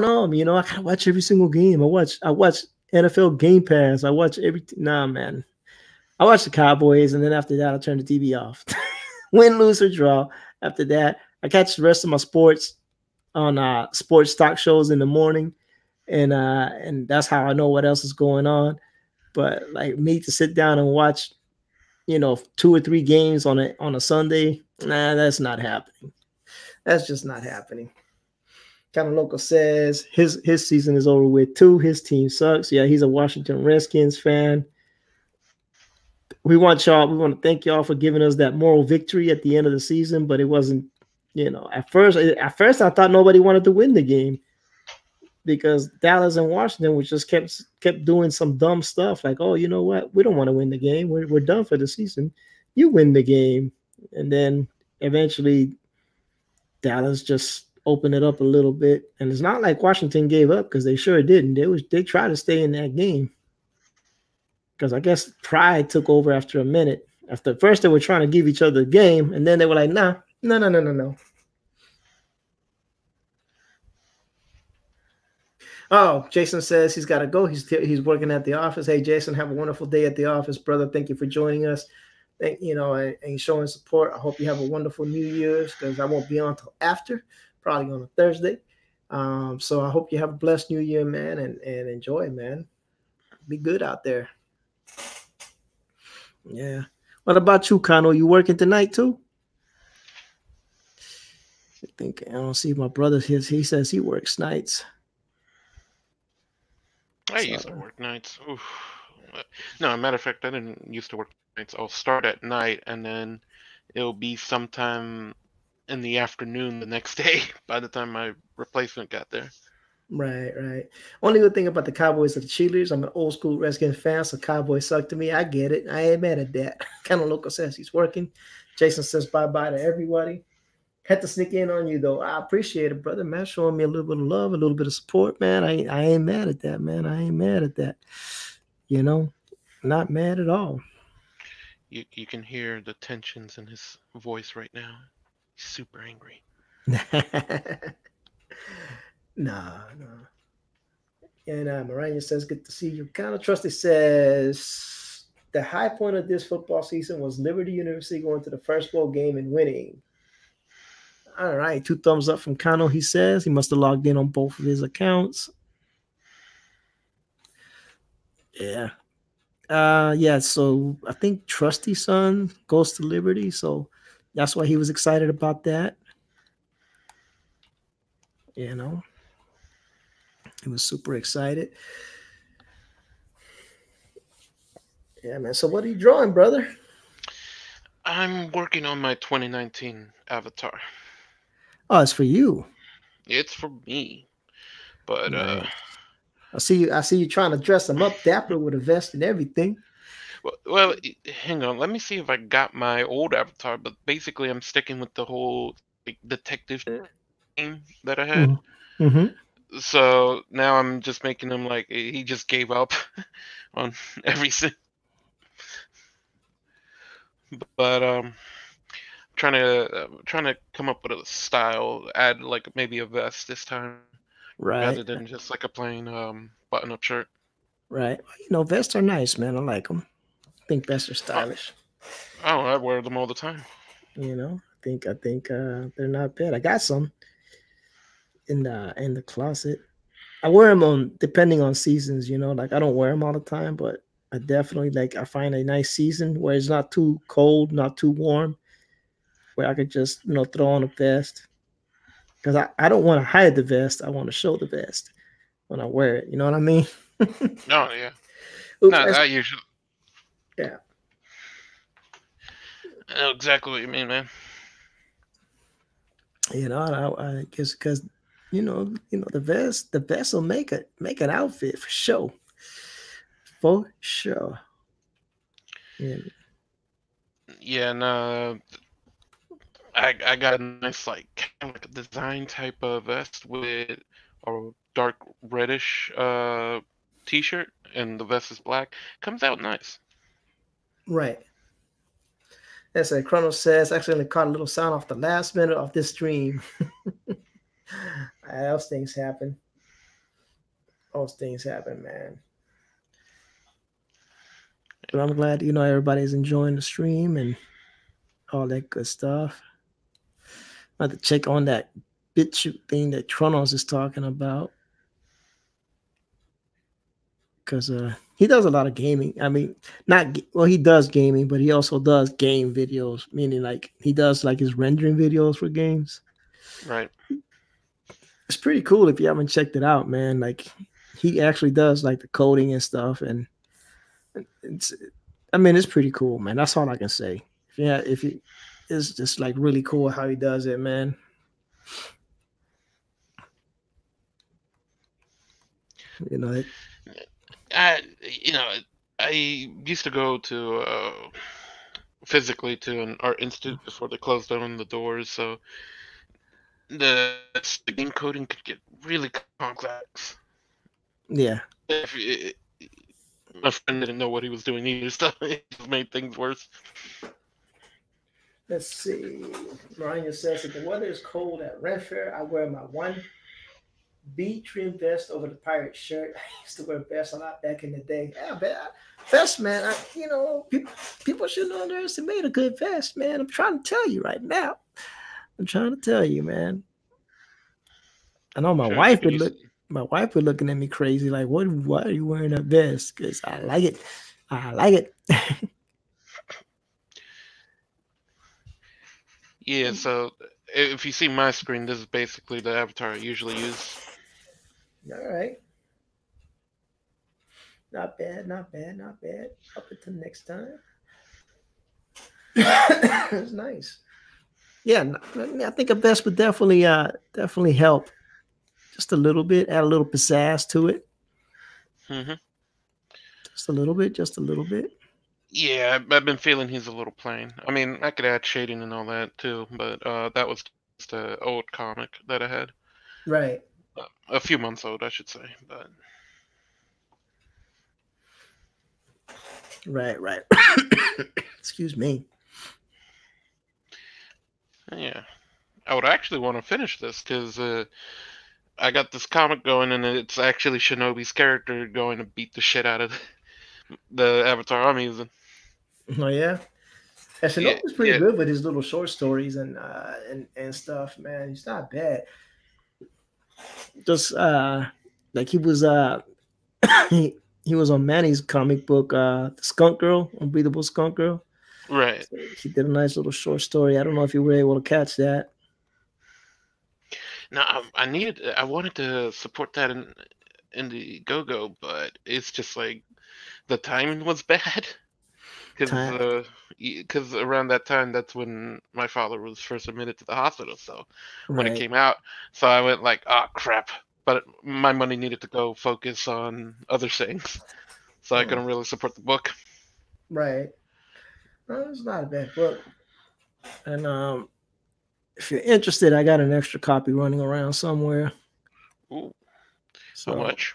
no, you know, I gotta watch every single game. I watch NFL Game Pass. I watch everything. Nah, man. I watch the Cowboys, and then after that, I turn the TV off. Win, lose, or draw. After that, I catch the rest of my sports on sports talk shows in the morning, and that's how I know what else is going on. But like me to sit down and watch, you know, 2 or 3 games on a Sunday, nah, that's not happening. That's just not happening. Kind of Local says his season is over with too. His team sucks. Yeah, he's a Washington Redskins fan. We want to thank y'all for giving us that moral victory at the end of the season, but it wasn't, you know, at first I thought nobody wanted to win the game because Dallas and Washington was just kept doing some dumb stuff like, oh, you know what? We don't want to win the game. We're done for the season. You win the game. And then eventually Dallas just open it up a little bit, and it's not like Washington gave up because they sure didn't. They tried to stay in that game because I guess pride took over after a minute. After first they were trying to give each other a game, and then they were like, nah, no. Oh, Jason says he's got to go. He's working at the office. Hey, Jason, have a wonderful day at the office, brother. Thank you for joining us. And showing support. I hope you have a wonderful New Year's, because I won't be on until after, probably on a Thursday. So I hope you have a blessed New Year, man, and enjoy, man. Be good out there. Yeah. What about you, Kano? You working tonight too? I don't see my brother. He says he works nights. I used to work nights. Oof. No, matter of fact, I didn't used to work nights. I'll start at night, and then it'll be sometime in the afternoon the next day by the time my replacement got there. Right, right. Only good thing about the Cowboys are the cheerleaders. I'm an old school Redskins fan, so Cowboys suck to me. I get it. I ain't mad at that. Kind of local says he's working. Jason says bye-bye to everybody. Had to sneak in on you, though. I appreciate it, brother, man. Showing me a little bit of love, a little bit of support, man. I ain't mad at that, man. I ain't mad at that. You know, not mad at all. You can hear the tensions in his voice right now. He's super angry. No. And Maranya says, good to see you. Kind of Trusty says, the high point of this football season was Liberty University going to the first bowl game and winning. All right, 2 thumbs up from Kano, he says. He must have logged in on both of his accounts. Yeah. So I think Trusty son goes to Liberty, so that's why he was excited about that. You know, he was super excited. Yeah, man. So what are you drawing, brother? I'm working on my 2019 avatar. Oh, it's for you. It's for me. But right. I see you trying to dress him up dapper with a vest and everything. Well, hang on. Let me see if I got my old avatar, but basically I'm sticking with the whole detective thing that I had. Mm-hmm. So now I'm just making him like he just gave up on everything. But trying to come up with a style, add like maybe a vest this time, right? Rather than just like a plain button-up shirt, right? You know, vests are nice, man. I like them. I think vests are stylish. Oh, I wear them all the time. You know, I think they're not bad. I got some in the closet. I wear them on depending on seasons. You know, like I don't wear them all the time, but I definitely like. I find a nice season where it's not too cold, not too warm. Where I could just, you know, throw on a vest, because I don't want to hide the vest. I want to show the vest when I wear it. You know what I mean? No, yeah. Oops, no, I usually. Yeah. I know exactly what you mean, man. You know, I guess because, you know, the vest will make an outfit for sure. For sure. Yeah. Yeah, no. I got a nice like design type of vest with a dark reddish t-shirt, and the vest is black. Comes out nice. Right. That's a Kronos says, accidentally caught a little sound off the last minute of this stream. Those things happen. Those things happen, man. But I'm glad, you know, everybody's enjoying the stream and all that good stuff. I have to check on that BitChute thing that Kronos is talking about, because he does a lot of gaming. I mean, he does gaming, but he also does game videos, meaning like he does like his rendering videos for games. Right. It's pretty cool if you haven't checked it out, man. Like he actually does like the coding and stuff, and it's, I mean, it's pretty cool, man. That's all I can say. Yeah, it's just like really cool how he does it, man. You know, I used to go to physically to an art institute before they closed down the doors, so the game coding could get really complex. Yeah. If My friend didn't know what he was doing either, so it just made things worse. Let's see. Maranya says, if the weather is cold at Ren Fair, I wear my one B-trim vest over the pirate shirt. I used to wear vests a lot back in the day. Yeah, vest, man. You know, people shouldn't underestimate a good vest, man. I'm trying to tell you right now. I'm trying to tell you, man. I know my wife was looking at me crazy, like, "What? Why are you wearing a vest?" Because I like it. I like it. Yeah. So if you see my screen, this is basically the avatar I usually use. All right. Not bad. Not bad. Not bad. Up until next time. That's nice. Yeah, I think a vest would definitely, definitely help. Just a little bit, add a little pizzazz to it. Mm-hmm. Just a little bit, just a little bit. Yeah, I've been feeling he's a little plain. I mean, I could add shading and all that too, but that was just an old comic that I had. Right. A few months old, I should say. But right, right. Excuse me. Yeah. I would actually want to finish this because I got this comic going, and it's actually Shinobi's character going to beat the shit out of the avatar I'm using. Oh yeah, and Shinobi's pretty good with his little short stories and stuff. Man, he's not bad. Just like he was on Manny's comic book, the Skunk Girl, Unbeatable Skunk Girl. Right. So he did a nice little short story. I don't know if you were able to catch that. No, I wanted to support that in the go-go, but it's just like the timing was bad because around that time, that's when my father was first admitted to the hospital. So when it came out, so I went like, oh crap, but my money needed to go focus on other things. So I couldn't really support the book. Right. No, it's not a bad book. And, if you're interested, I got an extra copy running around somewhere. Ooh, so much.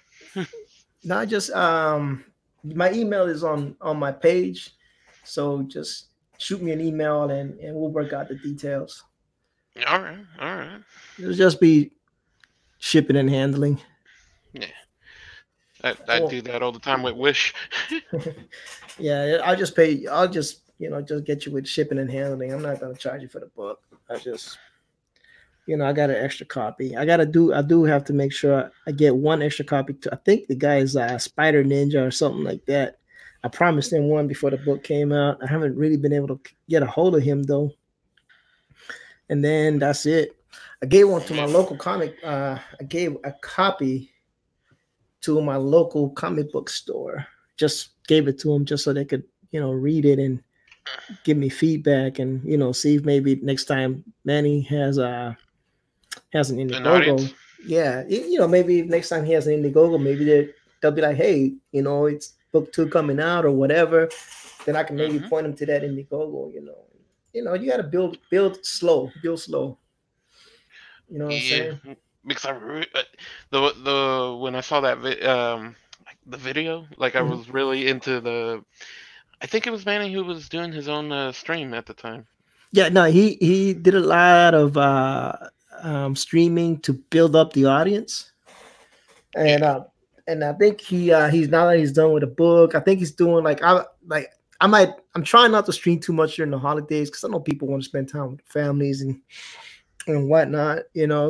Not just my email is on my page, so just shoot me an email and we'll work out the details. All right, all right. It'll just be shipping and handling. Yeah, I do that all the time with Wish. Yeah, I'll just pay. I'll just just get you with shipping and handling. I'm not gonna charge you for the book. I just, I got an extra copy. I do have to make sure I get one extra copy. I think the guy is Spider Ninja or something like that. I promised him one before the book came out. I haven't really been able to get a hold of him though. And then that's it. I gave one to my local comic. I gave a copy to my local comic book store. Just gave it to him just so they could, read it and give me feedback, and see if maybe next time Manny has an Indiegogo. Yeah, maybe next time he has an Indiegogo, maybe they'll be like, hey, it's book 2 coming out or whatever. Then I can maybe point him to that Indiegogo. You got to build slow. You know what I'm saying? Because when I saw that the video, like I was really into the. I think it was Manny who was doing his own stream at the time. Yeah, no, he did a lot of streaming to build up the audience, and I think he's now that he's done with the book. I think he's doing I'm trying not to stream too much during the holidays because I know people want to spend time with families and whatnot,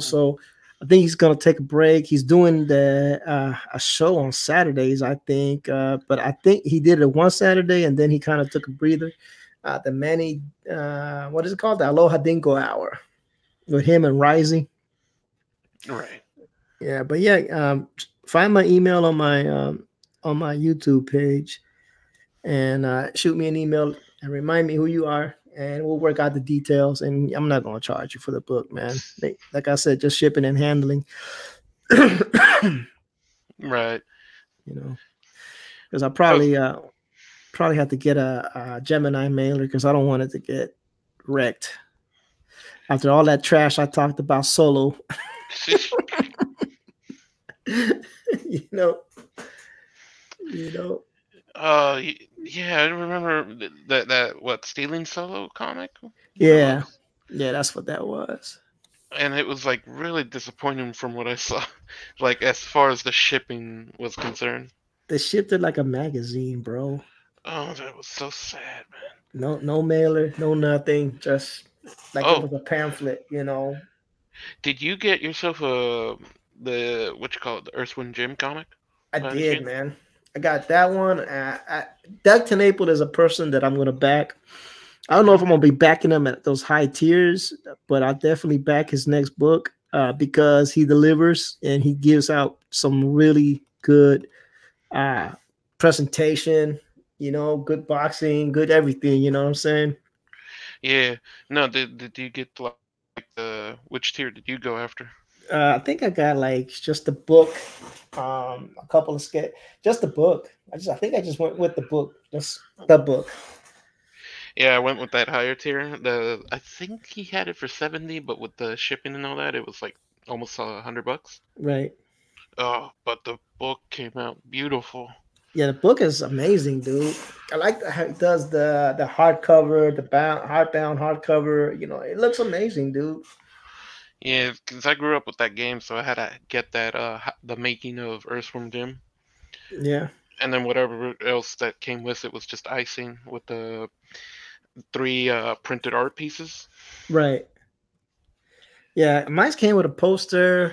So I think he's gonna take a break. He's doing a show on Saturdays, I think. But I think he did it one Saturday and then he kind of took a breather. The Manny, what is it called? The Aloha Dingo Hour with him and Rising. Right. Yeah, but yeah, find my email on my YouTube page and shoot me an email and remind me who you are. And we'll work out the details. And I'm not going to charge you for the book, man. Like I said, just shipping and handling. Right. Because I probably have to get a Gemini mailer because I don't want it to get wrecked. After all that trash I talked about solo. Yeah, I remember that what, Stealing Solo comic? Yeah. Yeah, that's what that was. And it was like really disappointing from what I saw, like as far as the shipping was concerned. They shipped it like a magazine, bro. Oh, that was so sad, man. No mailer, no nothing, just like it was a pamphlet, you know. Did you get yourself the Earth, Wind & Jim comic? I did, man. I got that one. Doug Tenable is a person that I'm gonna back. I don't know if I'm gonna be backing him at those high tiers, but I'll definitely back his next book because he delivers and he gives out some really good presentation. You know, good boxing, good everything. You know what I'm saying? Yeah. No. Did you get like the which tier did you go after? I think I got like just the book, a couple of sketch, just the book. I think I just went with the book, just the book. Yeah, I went with that higher tier. I think he had it for 70, but with the shipping and all that, it was like almost $100. Right. Oh, but the book came out beautiful. Yeah, the book is amazing, dude. I like how it does the hardcover, the hardbound hardcover. You know, it looks amazing, dude. Yeah, because I grew up with that game, so I had to get that the making of Earthworm Jim. Yeah. And then whatever else that came with it was just icing with the 3 printed art pieces. Right. Yeah, mine came with a poster.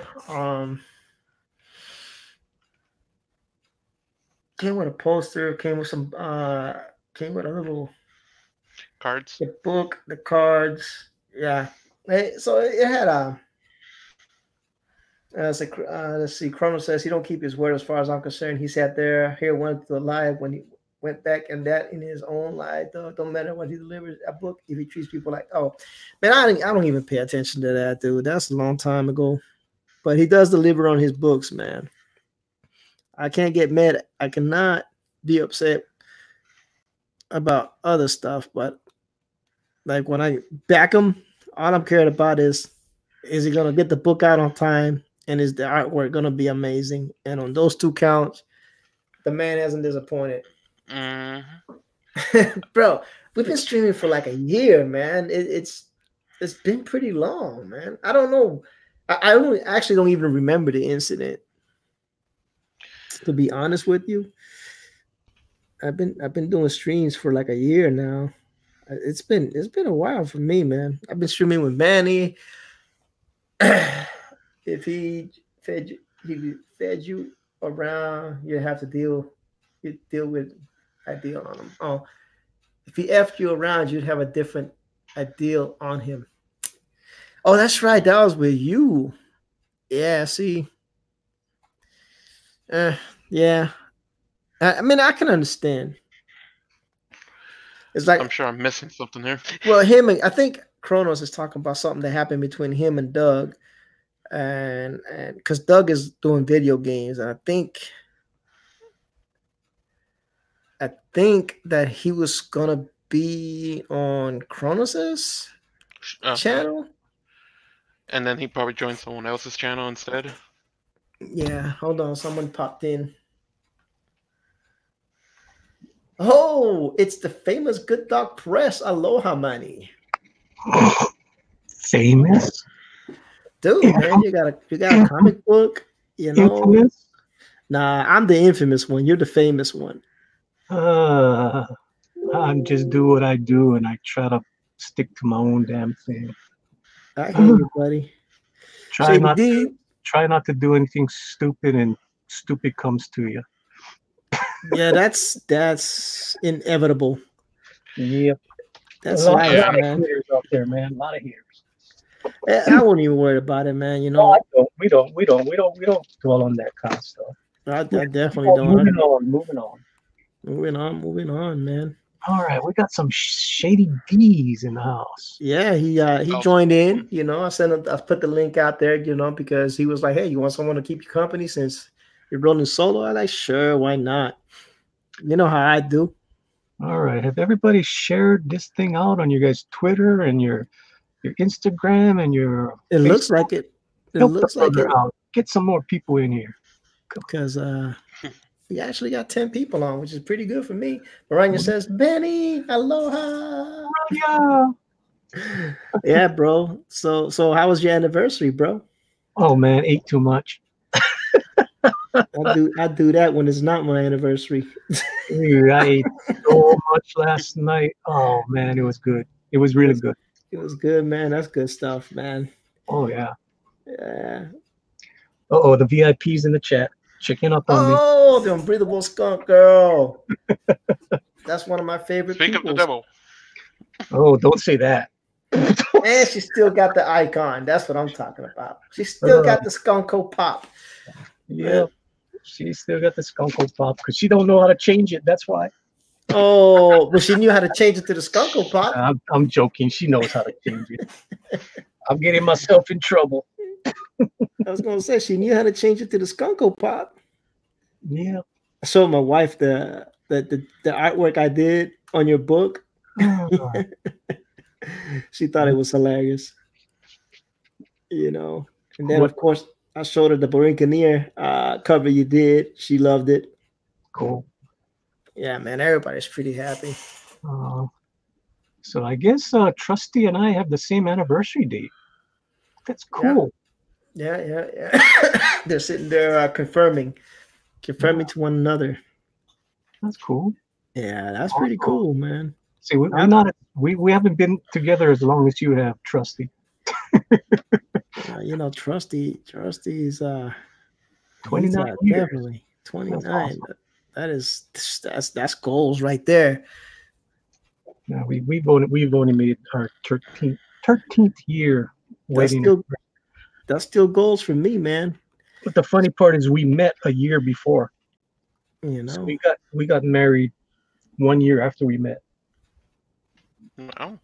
Came with a poster. Came with some. Came with a little cards. The book, the cards. Yeah. So it had a. Let's see. Kronos says he don't keep his word. As far as I'm concerned, he sat there. Here went to the live when he went back, and that in his own life. Don't matter what he delivers a book if he treats people like man. I don't even pay attention to that, dude. That's a long time ago, but he does deliver on his books, man. I can't get mad. I cannot be upset about other stuff, but like when I back him, all I'm caring about is he gonna get the book out on time? And is the artwork going to be amazing? And on those two counts, the man hasn't disappointed. Mm-hmm. Bro, we've been streaming for like a year, man. It's been pretty long, man. I don't know. I actually don't even remember the incident. To be honest with you, I've been doing streams for like a year now. It's been a while for me, man. I've been streaming with Manny. If he fed you around, you have to deal with ideal on him. Oh, if he f'd you around, you'd have a different ideal on him. Oh, that's right. That was with you. Yeah. See. Yeah. I mean, I can understand. It's like I'm sure I'm missing something there. Well, him and I think Kronos is talking about something that happened between him and Doug. And because Doug is doing video games, and I think that he was gonna be on Kronos's channel, and then he probably joined someone else's channel instead. Yeah, hold on, someone popped in. Oh, it's the famous Good Dog Press. Aloha, Manny. Famous. Dude, yeah. Man, you got a comic book, you know. Infamous? Nah, I'm the infamous one. You're the famous one. I'm just do what I do, and I try to stick to my own damn thing. I hear you, buddy. Try not to do anything stupid, and stupid comes to you. Yeah, that's inevitable. Yep, that's life, man. A lot of haters out there, man. A lot of haters. I won't even worry about it, man. You know, no, I don't. We don't dwell on that kind of stuff. I definitely don't. Moving on, man. All right, we got some Shady Deeds in the house. Yeah, he joined in. You know, I put the link out there. You know, because he was like, "Hey, you want someone to keep you company since you're rolling solo?" I like, sure, why not? You know how I do. All right, have everybody shared this thing out on your guys' Twitter and your Instagram and your It Facebook. Looks like it. It Help looks like it. Out. Get some more people in here. Because We actually got 10 people on, which is pretty good for me. Maranya says, Benny, aloha. Oh, yeah. Yeah, bro. So how was your anniversary, bro? Oh, man, ate too much. I do that when it's not my anniversary. Dude, I ate so much last night. Oh, man, it was good. It was really good. It was good, man. That's good stuff, man. Oh, yeah. Yeah. Uh-oh, the VIP's in the chat. Checking up on me. Oh, the unbreathable skunk girl. That's one of my favorite people. Speak of the devil. Oh, don't say that. And she still got the icon. That's what I'm talking about. She still got the Skunko Pop. Yeah, she still got the Skunko Pop because she don't know how to change it. That's why. Oh, well, she knew how to change it to the Skunko Pop. I'm joking. She knows how to change it. I'm getting myself in trouble. I was gonna say she knew how to change it to the Skunko Pop. Yeah. I showed my wife the artwork I did on your book. She thought it was hilarious. You know. And then of course I showed her the Borincaneer cover you did. She loved it. Cool. Yeah, man, everybody's pretty happy. So I guess Trusty and I have the same anniversary date. That's cool. Yeah. They're sitting there confirming to one another. That's cool. Yeah, that's pretty cool, man. See, we haven't been together as long as you have, Trusty. You know, Trusty is 29. Definitely 29. Awesome. That's goals right there. Yeah, we've only made our 13th year waiting. That's still goals for me, man. But the funny part is we met a year before. You know, so we got married 1 year after we met. Wow.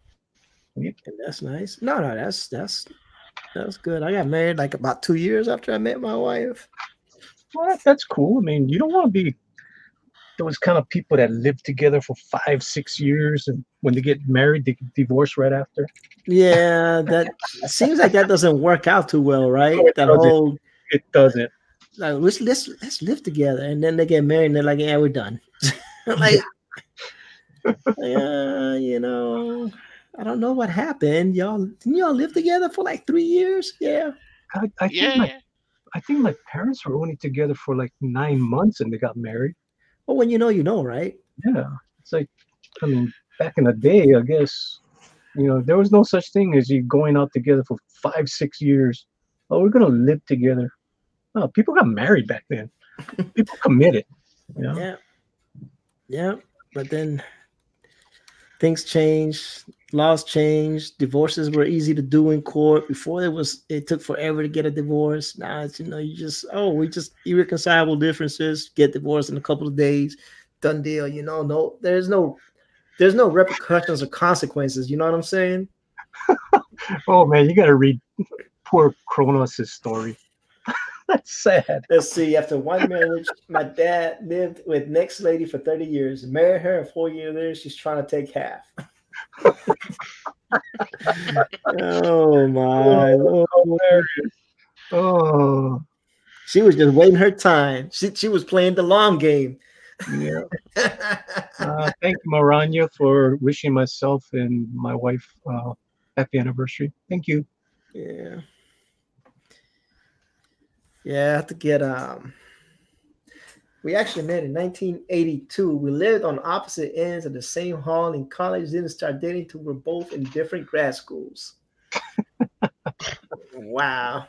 And that's nice. No, that's good. I got married like about 2 years after I met my wife. Well, that's cool. I mean, you don't want to be those kind of people that live together for 5-6 years and when they get married, they divorce right after. Yeah, that seems like that doesn't work out too well, right? It doesn't. Like, let's live together, and then they get married, and they're like, "Yeah, we're done." Like, yeah, you know, I don't know what happened. Didn't y'all live together for like 3 years? Yeah. I think my parents were only together for like 9 months, and they got married. Well, when you know, right? Yeah, it's like, I mean, back in the day, I guess. You know, there was no such thing as you going out together for 5-6 years. Oh, we're gonna live together. Oh, people got married back then. People committed. You know? Yeah. But then things changed. Laws changed. Divorces were easy to do in court. Before it took forever to get a divorce. Now it's, you know, we just irreconcilable differences. Get divorced in a couple of days. Done deal. You know, there's no repercussions or consequences. You know what I'm saying? Oh, man, you got to read poor Kronos' story. That's sad. Let's see. After one marriage, my dad lived with next lady for 30 years. Married her, and 4 years later, she's trying to take half. Oh, my Lord. Oh. She was just waiting her time. She was playing the long game. Yeah. Thank you, Maranya, for wishing myself and my wife happy anniversary. Thank you. Yeah. I have to get. We actually met in 1982. We lived on opposite ends of the same hall in college. Didn't start dating till we're both in different grad schools. Wow.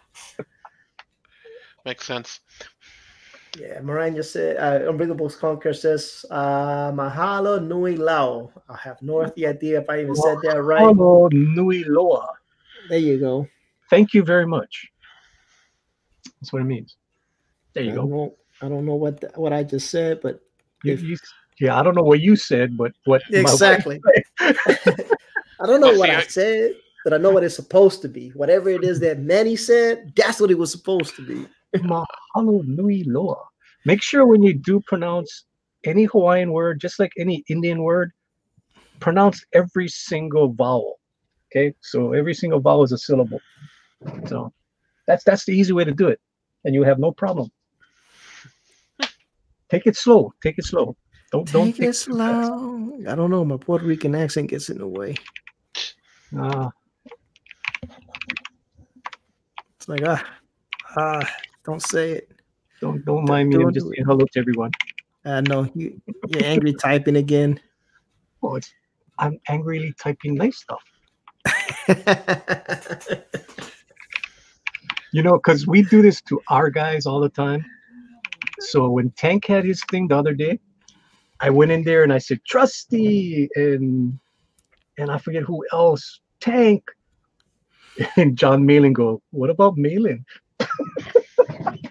Makes sense. Yeah, Miranda said, Unbreathable Conquer says, Mahalo Nui Lao. I have no idea if I even said that right. Mahalo Nui Loa. There you go. Thank you very much. That's what it means. There you go. I don't know what I just said, but. Yeah, I don't know what you said, but what. Exactly. Said. I don't know what I said, but I know what it's supposed to be. Whatever it is that Manny said, that's what it was supposed to be. Mahalo Nui Loa. Make sure when you do pronounce any Hawaiian word, just like any Indian word, pronounce every single vowel. Okay, so every single vowel is a syllable. So that's the easy way to do it, and you have no problem. Take it slow. Take it slow. Don't take it slow. I don't know. My Puerto Rican accent gets in the way. It's like don't say it. Don't mind me. I'm just saying hello to everyone. I know you're angry typing again. Oh, I'm angrily typing nice stuff. You know, because we do this to our guys all the time. So when Tank had his thing the other day, I went in there and I said, Trusty, and I forget who else, Tank. And John Malin go, what about Malin?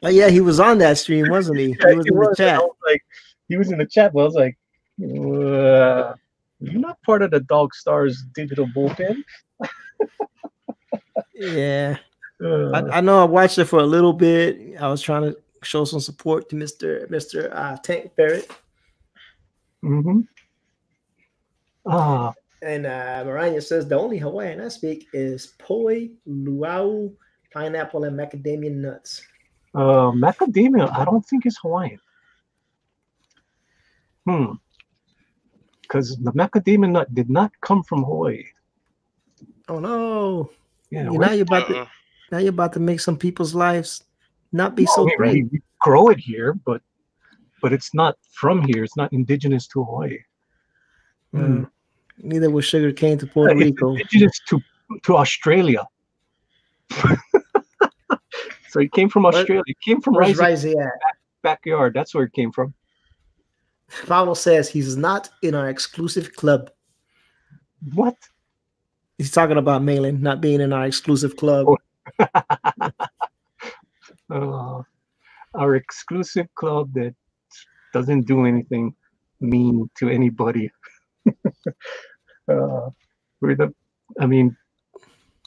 Oh, yeah, he was on that stream, wasn't he? Yeah, he was in the chat. Like, he was in the chat, but I was like, you're not part of the Dog Stars digital bullpen. Yeah. I know I watched it for a little bit. I was trying to show some support to Mr. Tank Barrett. Mm-hmm. And Maranya says, the only Hawaiian I speak is poi, luau, pineapple, and macadamia nuts. Macadamia, I don't think is Hawaiian. Because the macadamia nut did not come from Hawaii. Oh, no. Yeah, now you're about to... Now you're about to make some people's lives not be so great. We grow it here, but it's not from here. It's not indigenous to Hawaii. Neither was sugar cane to Puerto Rico. It's indigenous to Australia. So it came from Australia. It came from Rai's backyard. That's where it came from. Pablo says he's not in our exclusive club. What? He's talking about Malin not being in our exclusive club. Oh. Our exclusive club that doesn't do anything mean to anybody. We're the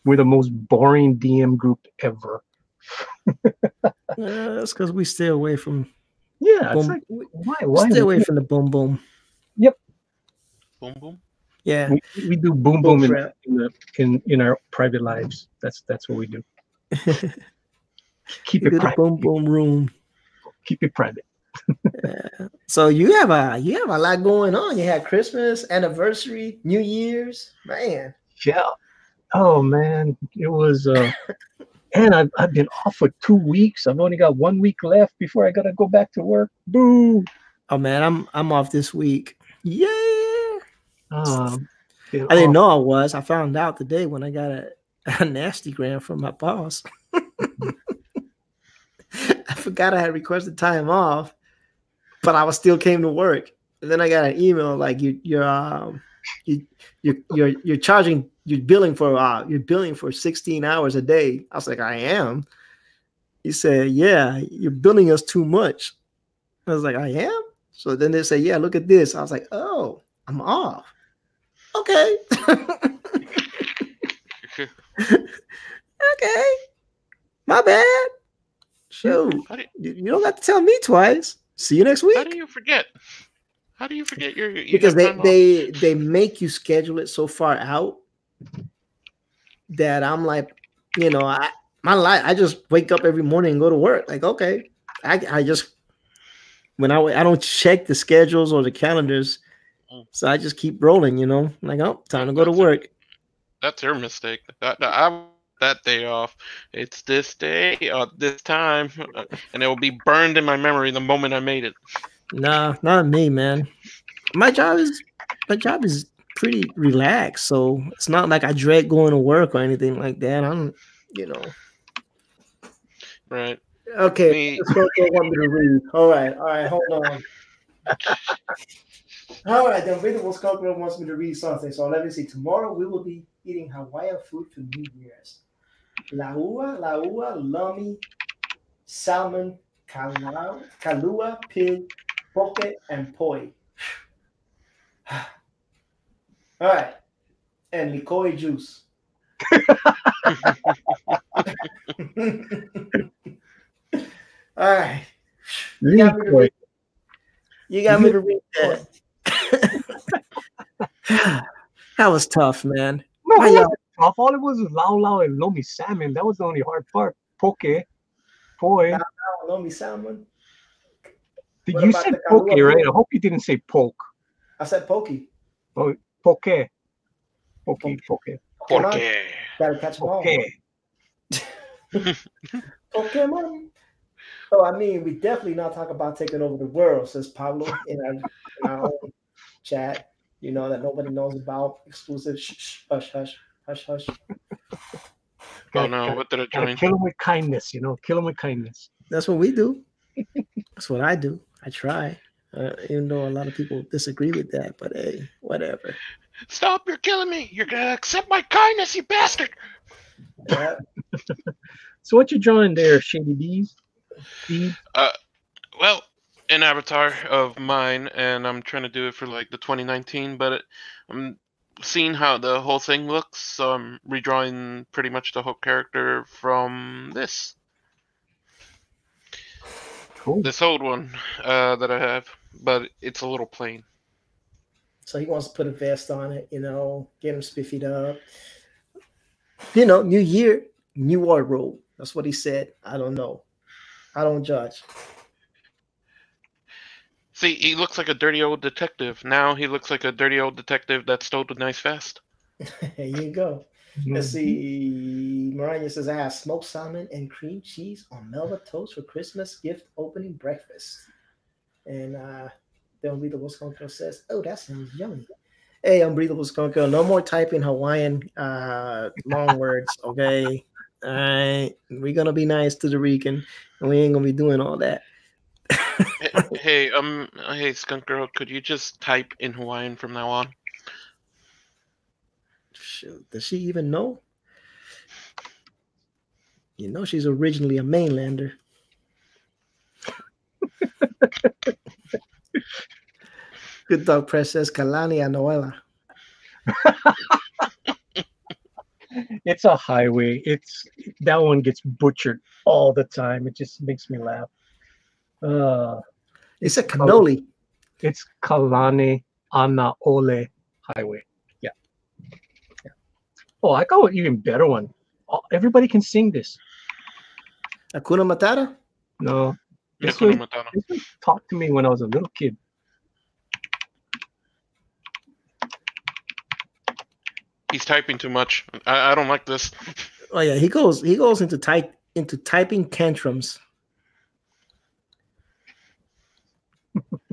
most boring DM group ever. That's because we stay away from. Yeah, it's like, why stay away from the boom boom? Yep. Boom boom. Yeah, we do boom boom in our private lives. That's what we do. Keep it private. Boom boom room. Keep it private. Yeah. So you have a lot going on. You had Christmas, anniversary, New Year's, man. Yeah. Oh man, it was. And I've been off for 2 weeks. I've only got 1 week left before I gotta go back to work. Boo. Oh man, I'm off this week. Yeah. I didn't know I was. I found out today when I got a nasty gram from my boss. I forgot I had requested time off, but I still came to work. And then I got an email like you're billing for 16 hours a day. I was like, I am. He said, yeah, you're billing us too much. I was like, I am. So then they say, yeah, look at this. I was like, oh, I'm off. Okay. Okay. My bad. Shoot. You don't have to tell me twice. See you next week. How do you forget? How do you forget your Because they make you schedule it so far out that I'm like, you know, I just wake up every morning and go to work. Like, okay. I don't check the schedules or the calendars. So I just keep rolling, you know, like, oh, time to go to work. That's your mistake. I that day off. It's this day, this time, and it will be burned in my memory the moment I made it. Nah, not me, man. My job is pretty relaxed, so it's not like I dread going to work or anything like that. I'm, you know. Right. Okay. Let's go to one to read. All right, hold on. All right, the Invisible Sculptor wants me to read something, so let me see. Tomorrow we will be eating Hawaiian food for New Year's. Laua, lomi, salmon, kalua, pig, poke, and poi. All right, and likoi juice. All right. You got me to read that. That was tough, man. No, it wasn't tough. All it was lau lau and lomi salmon. That was the only hard part. Poke, poi. Lau lau, lomi salmon. You said poke, right? I hope you didn't say poke. I said pokey. Oh, poke. Poke. Gotta catch them all. Okay, man. So, I mean, we definitely not talk about taking over the world, says Pablo in our own chat, you know, that nobody knows about. Exclusive. Hush, hush. Oh, no. What did I join? Kill him with kindness, you know. Kill him with kindness. That's what we do. That's what I do. I try. Even though a lot of people disagree with that, but hey, whatever. Stop. You're killing me. You're going to accept my kindness, you bastard. Yeah. So what you drawing there, Shady Deeds? Well, an avatar of mine, and I'm trying to do it for like the 2019, but I'm seeing how the whole thing looks, so I'm redrawing pretty much the whole character from this. Cool. This old one that I have, but it's a little plain. So he wants to put a vest on it, you know, get him spiffied up. You know, new year, new wardrobe. That's what he said. I don't know. I don't judge. See, he looks like a dirty old detective. Now he looks like a dirty old detective that stole the nice vest. There you go. Let's see. Maranya says, I have smoked salmon and cream cheese on Melba toast for Christmas gift opening breakfast. And the Unbreathable Skunker says, oh, that sounds yummy. Hey, Unbreathable Skunker, no more typing Hawaiian long words, okay? All right, we're gonna be nice to the Rican, and we ain't gonna be doing all that. hey, Skunk Girl, could you just type in Hawaiian from now on? Shoot, does she even know? You know, she's originally a mainlander. Good dog, Princess Kalani Anoela. It's a highway. It's that one gets butchered all the time. It just makes me laugh. It's a cannoli. It's Kalani Anaole Highway. Yeah. Oh, I got an even better one. Everybody can sing this. Hakuna Matata? No. This one talked to me when I was a little kid. He's typing too much. I don't like this. Oh yeah, he goes into typing tantrums.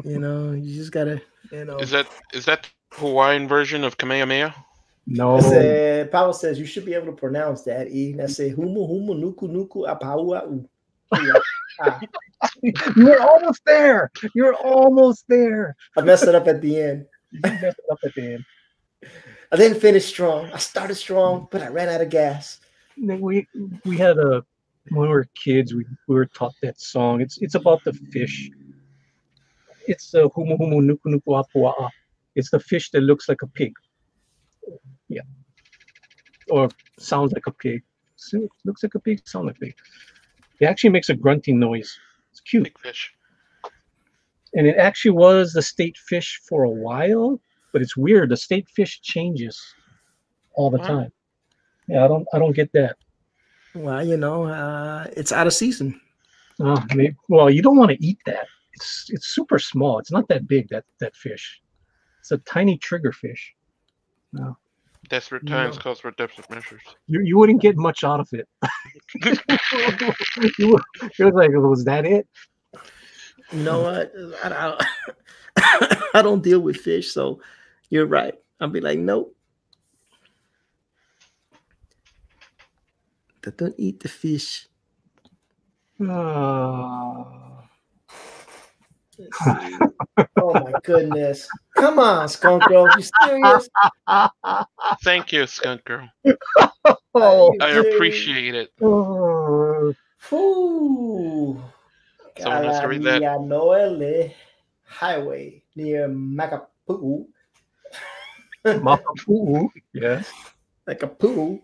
You know, you just gotta. You know. Is that Hawaiian version of Kamehameha? No. Paolo says you should be able to pronounce that. E. That's a humu nuku nuku apauau. You're almost there. I messed it up at the end. You messed it up at the end. I didn't finish strong. I started strong, but I ran out of gas. We had a when we were kids. We were taught that song. It's about the fish. It's the humu humu nuku nuku apua. It's the fish that looks like a pig. Yeah, or sounds like a pig. So looks like a pig. Sounds like a pig. It actually makes a grunting noise. It's cute. Big fish. And it actually was the state fish for a while. But it's weird. The state fish changes all the time. Yeah, I don't get that. Well, you know, it's out of season. Well, you don't want to eat that. It's super small. It's not that big. That fish. It's a tiny trigger fish. No. Desperate times calls for desperate measures. You wouldn't get much out of it. You're like, was that it? You know what? I don't deal with fish, so you're right. I'll be like, nope. Don't eat the fish. Oh. Oh my goodness. Come on, Skunk Girl. You serious? Thank you, Skunk Girl. I appreciate it. Oh. Ooh. Someone has to read that. Noelle Highway near Makapu'u. Makapu'u, yes. Like a poo.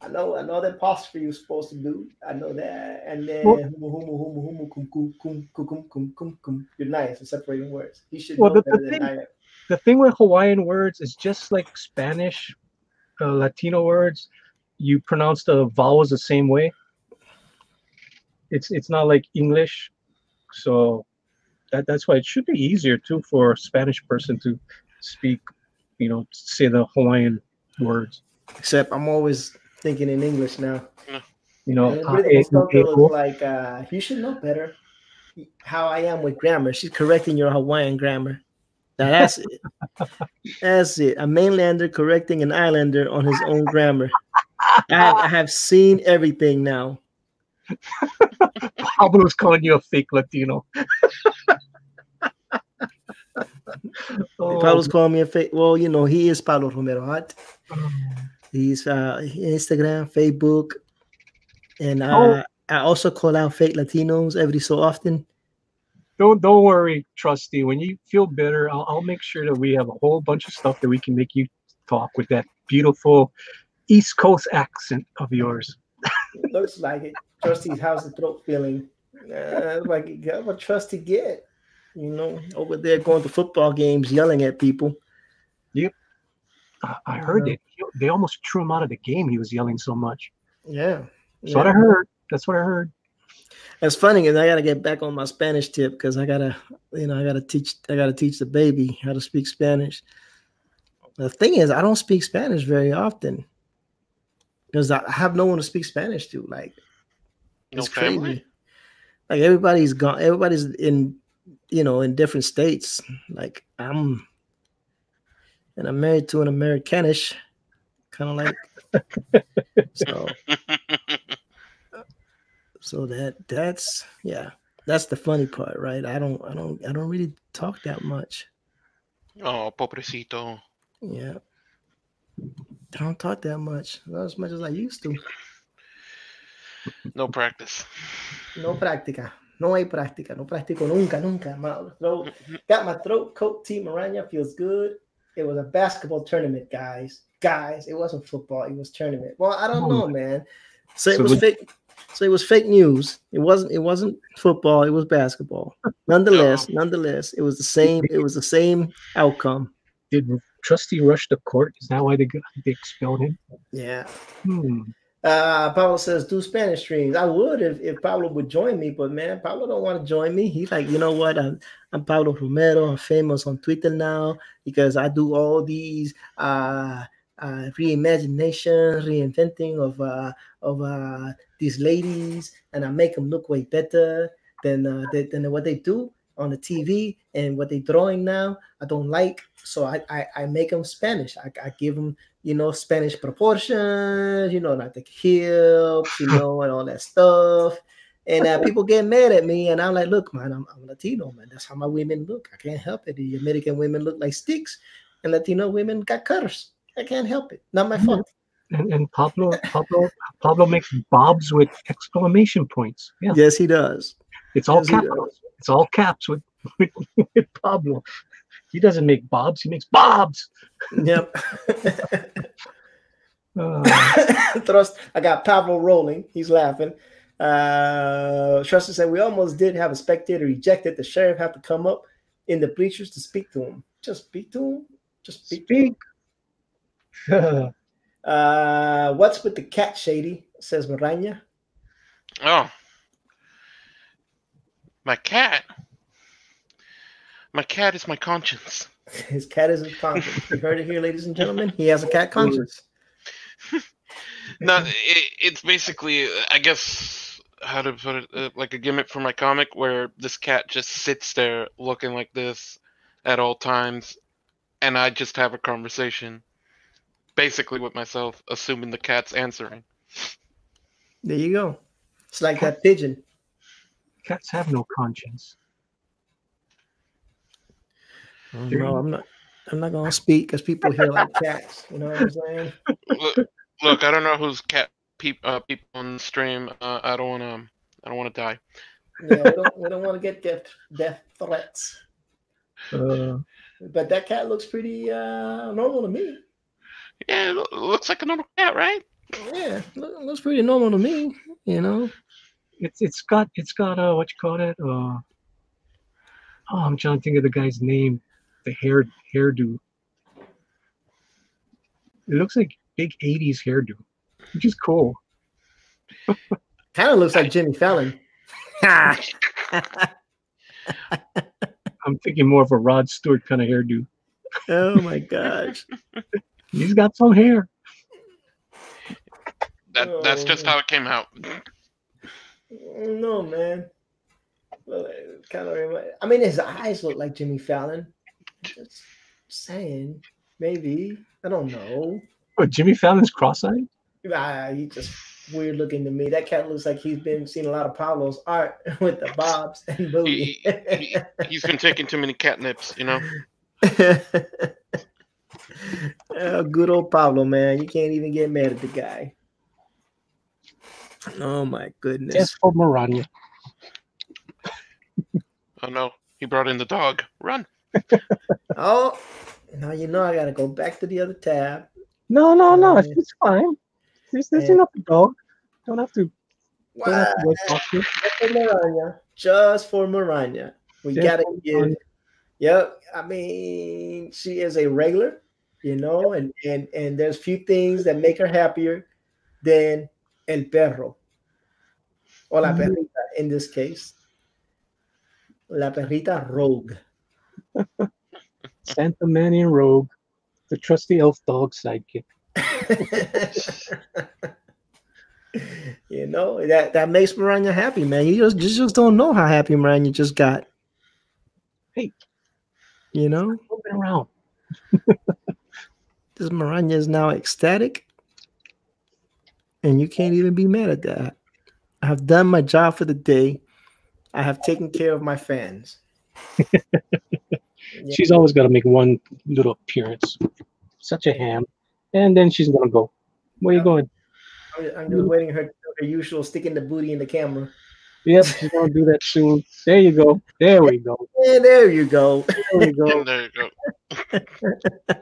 I know that apostrophe you're supposed to do. I know that. And then humu humu humu humu kum kum kum kum kum kum kum. You're nice in separating words. You should know better than I am. The thing with Hawaiian words is just like Spanish, Latino words. You pronounce the vowels the same way. It's not like English, so That's why it should be easier too for a Spanish person to speak, you know, say the Hawaiian words. Except I'm always thinking in English now. You know, like you should know better how I am with grammar. She's correcting your Hawaiian grammar. Now that's it. That's it. A mainlander correcting an islander on his own grammar. I have seen everything now. Pablo's calling you a fake Latino. Pablo's calling me a fake. Well, you know, he is Pablo Romero. Hot. He's Instagram, Facebook, and I also call out fake Latinos every so often. Don't worry, Trusty. When you feel better, I'll make sure that we have a whole bunch of stuff that we can make you talk with that beautiful East Coast accent of yours. It looks like it. Trusty's how's the throat feeling? Like, what Trusty get? You know, over there going to football games, yelling at people. Yep, I heard it. They almost threw him out of the game. He was yelling so much. Yeah, that's what I heard. That's what I heard. That's funny, and I gotta get back on my Spanish tip because I gotta, you know, I gotta teach the baby how to speak Spanish. The thing is, I don't speak Spanish very often because I have no one to speak Spanish to. Like, it's crazy. Like everybody's gone. Everybody's in, you know, in different states. Like I'm married to an Americanish, kind of like. So that's the funny part, right? I don't really talk that much. Oh, pobrecito. Yeah. I don't talk that much. Not as much as I used to. No practice. No práctica. No hay práctica. No practico nunca, nunca. Got my throat coat. Team Maranya feels good. It was a basketball tournament, guys. Guys, it wasn't football. It was tournament. Well, I don't know, man. So it was fake news. It wasn't football. It was basketball. Nonetheless, it was the same outcome. Did Trusty rush the court? Is that why they expelled him? Yeah. Pablo says, do Spanish streams. I would if Pablo would join me, but man, Pablo don't want to join me. He's like, you know what? I'm Pablo Romero. I'm famous on Twitter now because I do all these reinventing of these ladies, and I make them look way better than what they do on the TV and what they're drawing now. I don't like, so I make them Spanish. I give them, you know, Spanish proportions, you know, not the hips, you know, and all that stuff. And people get mad at me, and I'm like, look, man, I'm Latino, man. That's how my women look. I can't help it. The American women look like sticks, and Latino women got cutters. I can't help it. Not my fault. And Pablo makes bobs with exclamation points. Yeah. Yes, he does. It's all capitals. It's all caps with Pablo. He doesn't make bobs. He makes bobs. Yep. Trust. I got Pablo rolling. He's laughing. Trusty said, we almost did have a spectator ejected. The sheriff had to come up in the bleachers to speak to him. Just speak to him. Just speak. What's with the cat, Shady? Says Maranya. Oh, my cat is my conscience. His cat is his conscience. You heard it here, ladies and gentlemen. He has a cat conscience. No, it's basically, I guess, how to put it, like a gimmick for my comic where this cat just sits there looking like this at all times, and I just have a conversation. Basically with myself, assuming the cat's answering. There you go. It's like that pigeon. Cats have no conscience. No, I'm not gonna speak because people here like cats. You know what I'm saying? Look, I don't know who's cat people on the stream. I don't want to die. Yeah, we don't want to get death threats. But that cat looks pretty normal to me. Yeah, it looks like a normal cat, right? Yeah, looks pretty normal to me. You know, it's got what you call it? Oh, I'm trying to think of the guy's name. The hairdo. It looks like big '80s hairdo, which is cool. Kind of looks like Jimmy Fallon. I'm thinking more of a Rod Stewart kind of hairdo. Oh my gosh. He's got some hair. That's just how it came out. No, man. Well, it kind of reminds, I mean, his eyes look like Jimmy Fallon. Just saying, maybe. I don't know. But Jimmy Fallon's cross-eyed? Nah, he's just weird looking to me. That cat looks like he's been seeing a lot of Pablo's art with the bobs and booty. He's been taking too many catnips, you know? Oh, good old Pablo, man. You can't even get mad at the guy. Oh, my goodness. Just for Maranya. Oh, no. He brought in the dog. Run. Oh, now you know I got to go back to the other tab. No, no, no. It's fine. There's enough dog. Don't have to. Don't have to just for Maranya. We got to give. Yep. I mean, she is a regular, you know, and there's few things that make her happier than el perro. Or la perrita in this case. La perrita rogue. Santa Manny and Rogue, the trusty elf dog sidekick. You know, that makes Maranya happy, man. You just don't know how happy Maranya just got. Hey, you know, moving around. This Maranya is now ecstatic, and you can't even be mad at that. I have done my job for the day. I have taken care of my fans. She's always got to make one little appearance. Such a ham. And then she's going to go. Where are you going? I'm just waiting for her usual sticking the booty in the camera. Yep, she's going to do that soon. There you go. There we go. Yeah, there you go. There we go. And there you go.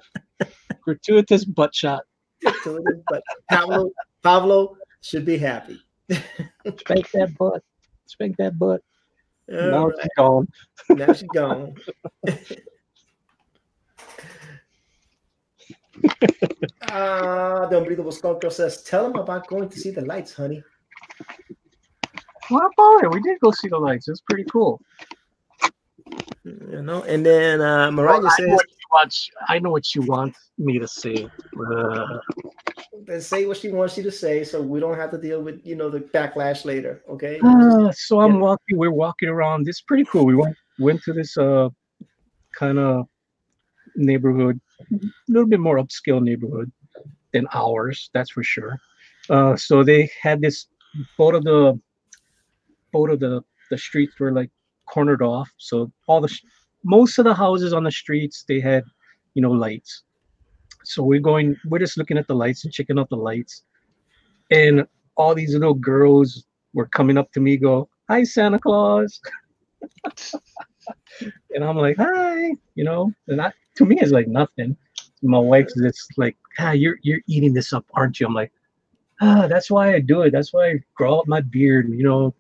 Gratuitous butt shot. Gratuitous butt. Pablo should be happy. Spank that butt. Spank that butt. Now she's gone. Now she's gone. The Unbreathable Sculptor says, tell him about going to see the lights, honey. Well, we did go see the lights. It's pretty cool. You know, and then Mariah says, I know what you want me to say. Then say what she wants you to say so we don't have to deal with, you know, the backlash later, okay? So I'm walking. We're walking around. It's pretty cool. We went to this kind of neighborhood, a little bit more upscale neighborhood than ours, that's for sure. So they had this, both of the streets were like cornered off. So all the, most of the houses on the streets, they had, you know, lights. So we're just looking at the lights and checking out the lights. And all these little girls were coming up to me, go, hi, Santa Claus. And I'm like, hi, you know, and to me it's like nothing. My wife's just like, ah, you're eating this up, aren't you? I'm like, ah, that's why I do it. That's why I grow out my beard, you know,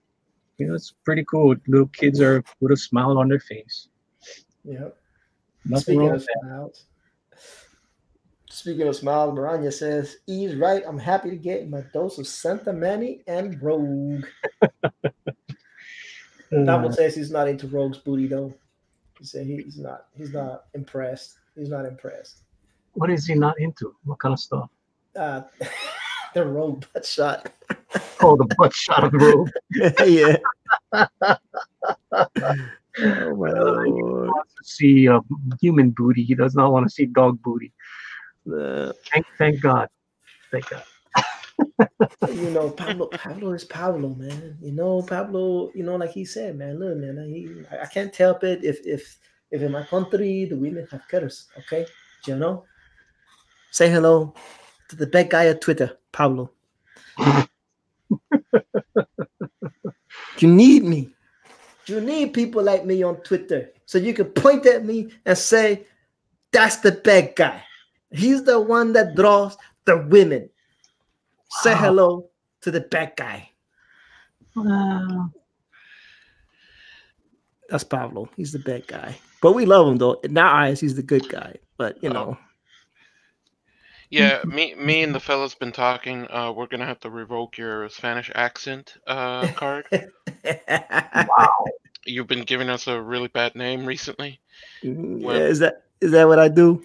it's pretty cool. Little kids are with a smile on their face. Yep. Nothing wrong with that. Speaking of smiles, Maranya says, Eve's right. I'm happy to get my dose of Santa Manny and Rogue. Pablo says he's not into Rogue's booty, though. He said he's not impressed. He's not impressed. What is he not into? What kind of stuff? The Rogue butt shot. Oh, the butt shot of Rogue. Yeah. Oh, well, he wants to see human booty. He does not want to see dog booty. Thank God. Thank God. You know, Pablo is Pablo, man. You know, Pablo, you know, like he said, man, look, man, I can't help it if in my country the women have curves, okay? Do you know? Say hello to the bad guy at Twitter, Pablo. You need me. You need people like me on Twitter so you can point at me and say, that's the bad guy. He's the one that draws the women. Say hello to the bad guy. That's Pablo. He's the bad guy. But we love him, though. In our eyes, he's the good guy. But, you know. Yeah, me and the fella's been talking. We're going to have to revoke your Spanish accent card. Wow. You've been giving us a really bad name recently. When, yeah, is that what I do?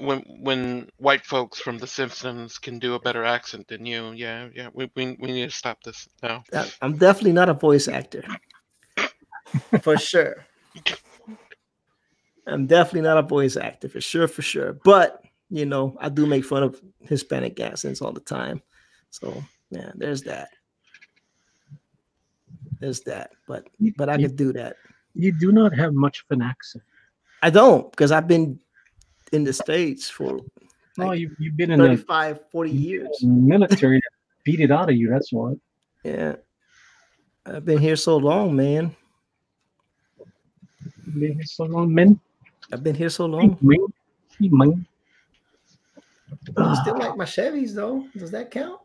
When white folks from The Simpsons can do a better accent than you, yeah, we need to stop this now. I'm definitely not a voice actor, for sure. I'm definitely not a voice actor, for sure. But you know, I do make fun of Hispanic accents all the time, so yeah, there's that. But I could do that. You do not have much of an accent. I don't, because I've been in the States for like, you've been in 35, 40 years. Military beat it out of you, that's what. Yeah. I've been here so long, man. You've been here so long, man. I've been here so long. Man. I still like my Chevys though. Does that count?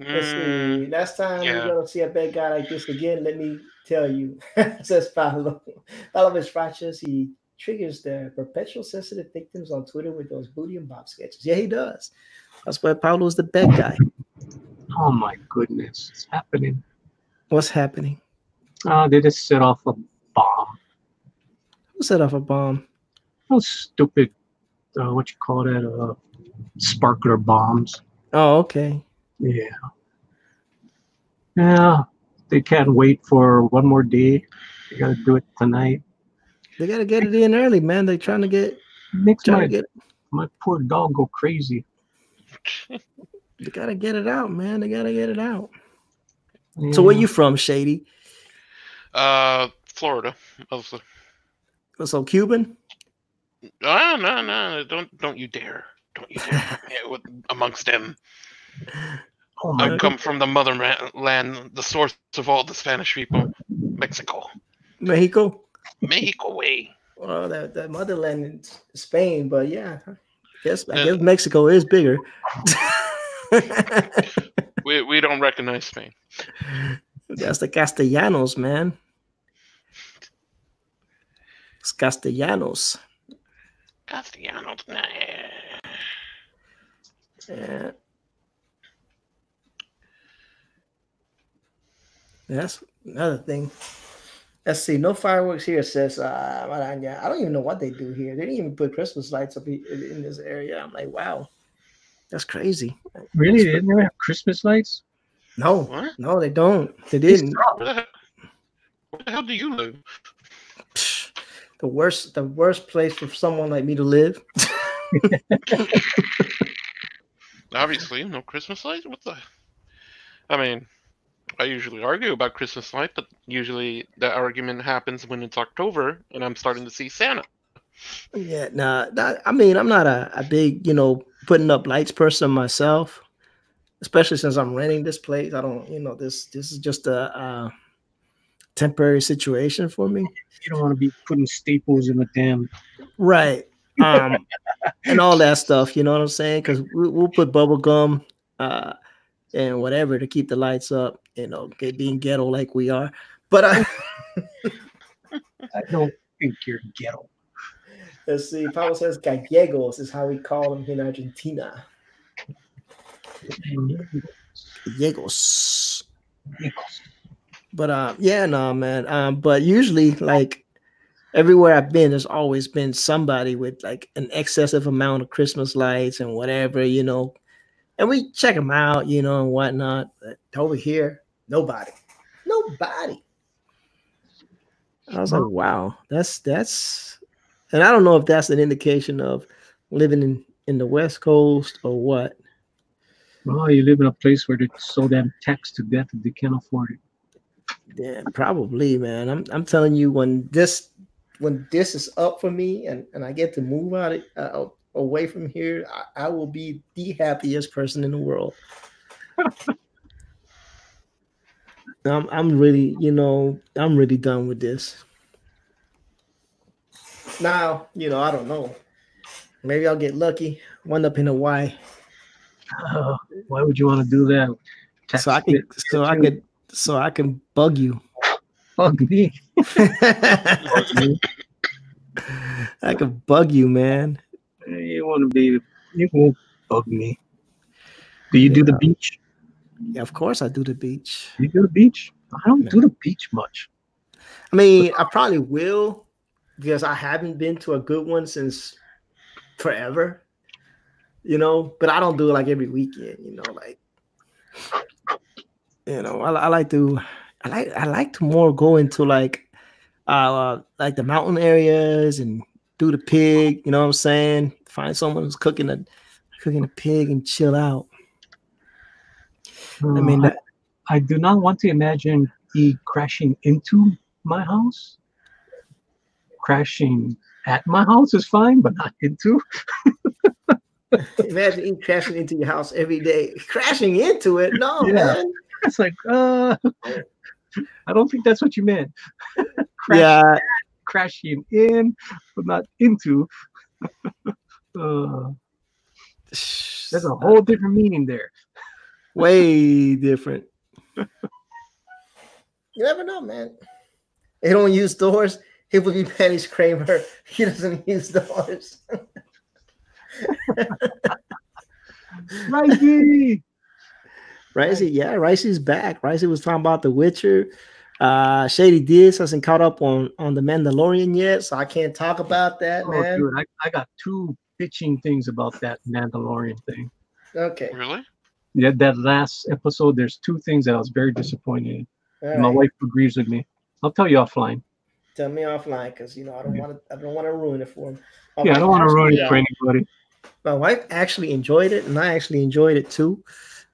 Let's see. Last time you're gonna see a bad guy like this again, let me tell you. Says Pablo. Pablo is righteous. He triggers the perpetual sensitive victims on Twitter with those booty and bob sketches. Yeah, he does. That's why Pablo's the bad guy. Oh my goodness, it's happening. What's happening? They just set off a bomb. Who set off a bomb? Those stupid, what you call that? Sparkler bombs. Oh, okay. Yeah. Yeah. They can't wait for one more day. They gotta do it tonight. They gotta get it in early, man. They trying to get. Makes my poor dog go crazy. They gotta get it out, man. They gotta get it out. Yeah. So where you from, Shady? Florida, mostly. So Cuban? No. Don't you dare! Don't you dare! Amongst them. Oh, I come from the motherland, the source of all the Spanish people, Mexico. Mexico way. Well, that motherland is Spain, but yeah, I guess Mexico is bigger. we don't recognize Spain. That's the Castellanos, man. It's Castellanos. Castellanos, nah. Yeah. That's another thing. Let's see. No fireworks here, says Maranya. I don't even know what they do here. They didn't even put Christmas lights up in this area. I'm like, wow, that's crazy. Really? They didn't have Christmas lights? No. What? No, they don't. They didn't. Where the hell do you live? The worst place for someone like me to live. Obviously, no Christmas lights? What the? I mean, I usually argue about Christmas light, but usually the argument happens when it's October and I'm starting to see Santa. Yeah, I mean, I'm not a big, you know, putting up lights person myself, especially since I'm renting this place. I don't, you know, this is just a temporary situation for me. You don't want to be putting staples in the damn. Right. And all that stuff, you know what I'm saying? Because we'll put bubble gum, and whatever to keep the lights up, you know, being ghetto like we are. But I don't think you're ghetto. Let's see. Pablo says Gallegos is how we call them in Argentina. Gallegos. But yeah, no, man. But usually, like everywhere I've been, there's always been somebody with like an excessive amount of Christmas lights and whatever, you know. And we check them out, you know, and whatnot. But over here, nobody. I was like, wow, that's, and I don't know if that's an indication of living in the West Coast or what. Well, you live in a place where they're so damn taxed to death that they can't afford it. Yeah, probably, man. I'm telling you, when this is up for me and I get to move out of away from here, I will be the happiest person in the world. I'm really, you know, I'm really done with this. Now, you know, I don't know. Maybe I'll get lucky. Wind up in Hawaii. Why would you want to do that? So I can bug you. Bug me. I can bug you, man. You want to be? You won't bug me. Do you do the beach? Yeah, of course I do the beach. You do the beach? I don't do the beach much. I mean, I probably will because I haven't been to a good one since forever, you know, but I don't do it like every weekend, you know, like, you know, I like to more go into like the mountain areas and do the pig, you know what I'm saying? Find someone who's cooking a pig and chill out. I mean, I do not want to imagine he crashing into my house. Crashing at my house is fine, but not into. Imagine him crashing into your house every day. Crashing into it? No, yeah. Man. It's like, I don't think that's what you meant. Crashing in, but not into. There's a whole different meaning there. Way different. You never know, man. He don't use doors. He would be Penny's Kramer. He doesn't use doors. Ricey. Ricey, yeah, Ricey's back. Ricey was talking about The Witcher. Shady Deeds hasn't caught up on The Mandalorian yet, so I can't talk about that, man. Dude, I got two bitching things about that Mandalorian thing. Okay. Really? Yeah, that last episode, there's two things that I was very disappointed in. Right. My wife agrees with me. I'll tell you offline. Tell me offline, because you know I don't want to ruin it for him. Yeah, I don't want to ruin it for anybody. My wife actually enjoyed it, and I actually enjoyed it too.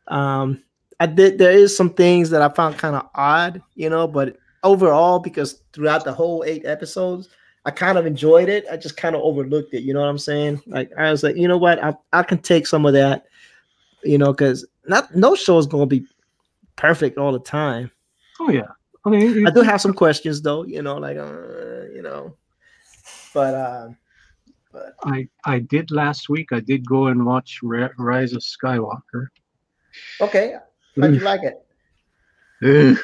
I did. There is some things that I found kind of odd, you know, but overall, because throughout the whole 8 episodes, I kind of enjoyed it. I just kind of overlooked it. You know what I'm saying? Like I was like, you know what? I can take some of that. You know, because no show is going to be perfect all the time. Oh yeah, I mean, I do have some questions though. You know, like you know, but I did last week. I did go and watch Rise of Skywalker. Okay, how'd you like it?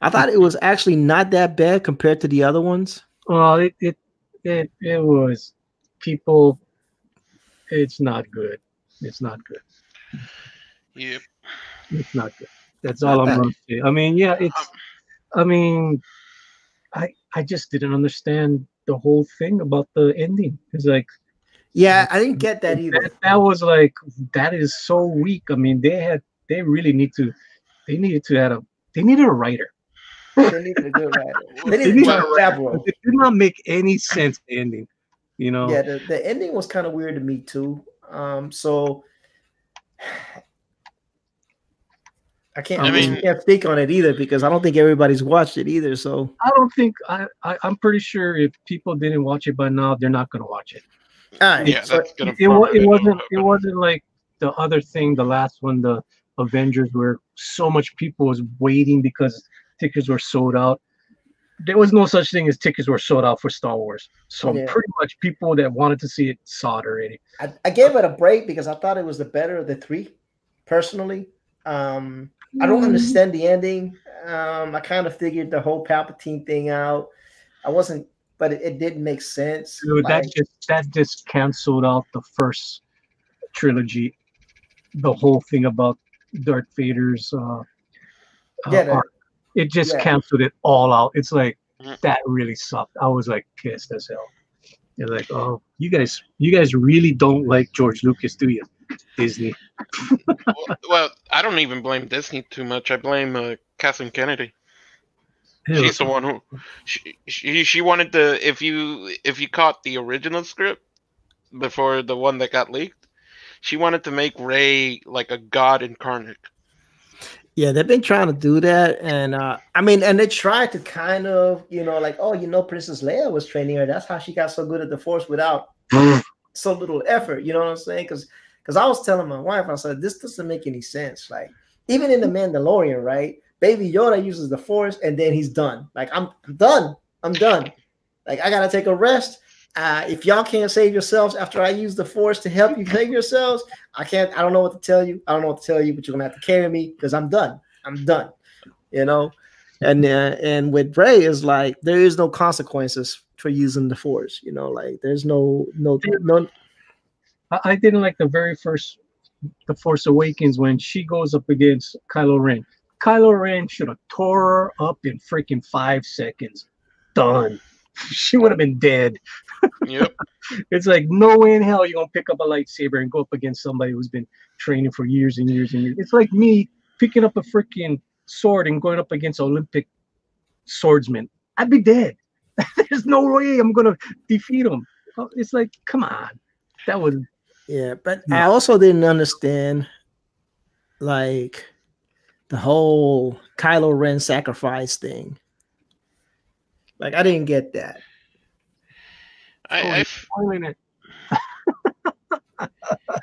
I thought it was actually not that bad compared to the other ones. Well, it was people. It's not good. It's not good. Yep. It's not good. That's all I'm going to say. I mean, yeah, it's, I mean, I just didn't understand the whole thing about the ending. It's like, yeah, I didn't get that either. That was like, that is so weak. I mean, they needed a writer. They needed a good writer. They needed a writer. It did not make any sense, the ending, you know? Yeah, the ending was kind of weird to me too. So I can't think on it either because I don't think everybody's watched it either. So I don't think I'm pretty sure if people didn't watch it by now, they're not going to watch it. All right. Yeah, it wasn't like the other thing, the last one, the Avengers, where so much people was waiting because tickets were sold out. There was no such thing as tickets were sold out for Star Wars. So yeah. Pretty much people that wanted to see it saw it already. I gave it a break because I thought it was the better of the three, personally. I don't understand the ending. I kind of figured the whole Palpatine thing out. But it didn't make sense. Dude, like, that just canceled out the first trilogy. The whole thing about Darth Vader's arc. It just canceled it all out. It's like that really sucked. I was like pissed as hell. You're like, oh, you guys really don't like George Lucas, do you, Disney? Well, I don't even blame Disney too much. I blame Kathleen Kennedy. She's the one who she wanted to. If you caught the original script before the one that got leaked, she wanted to make Rey like a god incarnate. Yeah, they've been trying to do that, and I mean, and they tried to kind of, you know, like, oh, you know, Princess Leia was training her. That's how she got so good at the Force without so little effort. You know what I'm saying? Because I was telling my wife, I said, this doesn't make any sense. Like, even in The Mandalorian, right? Baby Yoda uses the Force, and then he's done. Like, I'm done. Like, I gotta take a rest. If y'all can't save yourselves after I use the Force to help you save yourselves, I don't know what to tell you. I don't know what to tell you, but you're gonna have to carry me because I'm done. I'm done. You know, and with Rey is like there is no consequences for using the Force. You know, like there's no. I didn't like the very first, The Force Awakens when she goes up against Kylo Ren. Kylo Ren should have tore her up in freaking 5 seconds. Done. She would have been dead. Yep. It's like, no way in hell you're going to pick up a lightsaber and go up against somebody who's been training for years and years and years. It's like me picking up a freaking sword and going up against Olympic swordsman. I'd be dead. There's no way I'm going to defeat him. It's like, come on. That was... Yeah, but I also didn't understand, like, the whole Kylo Ren sacrifice thing. Like, I didn't get that. Huh?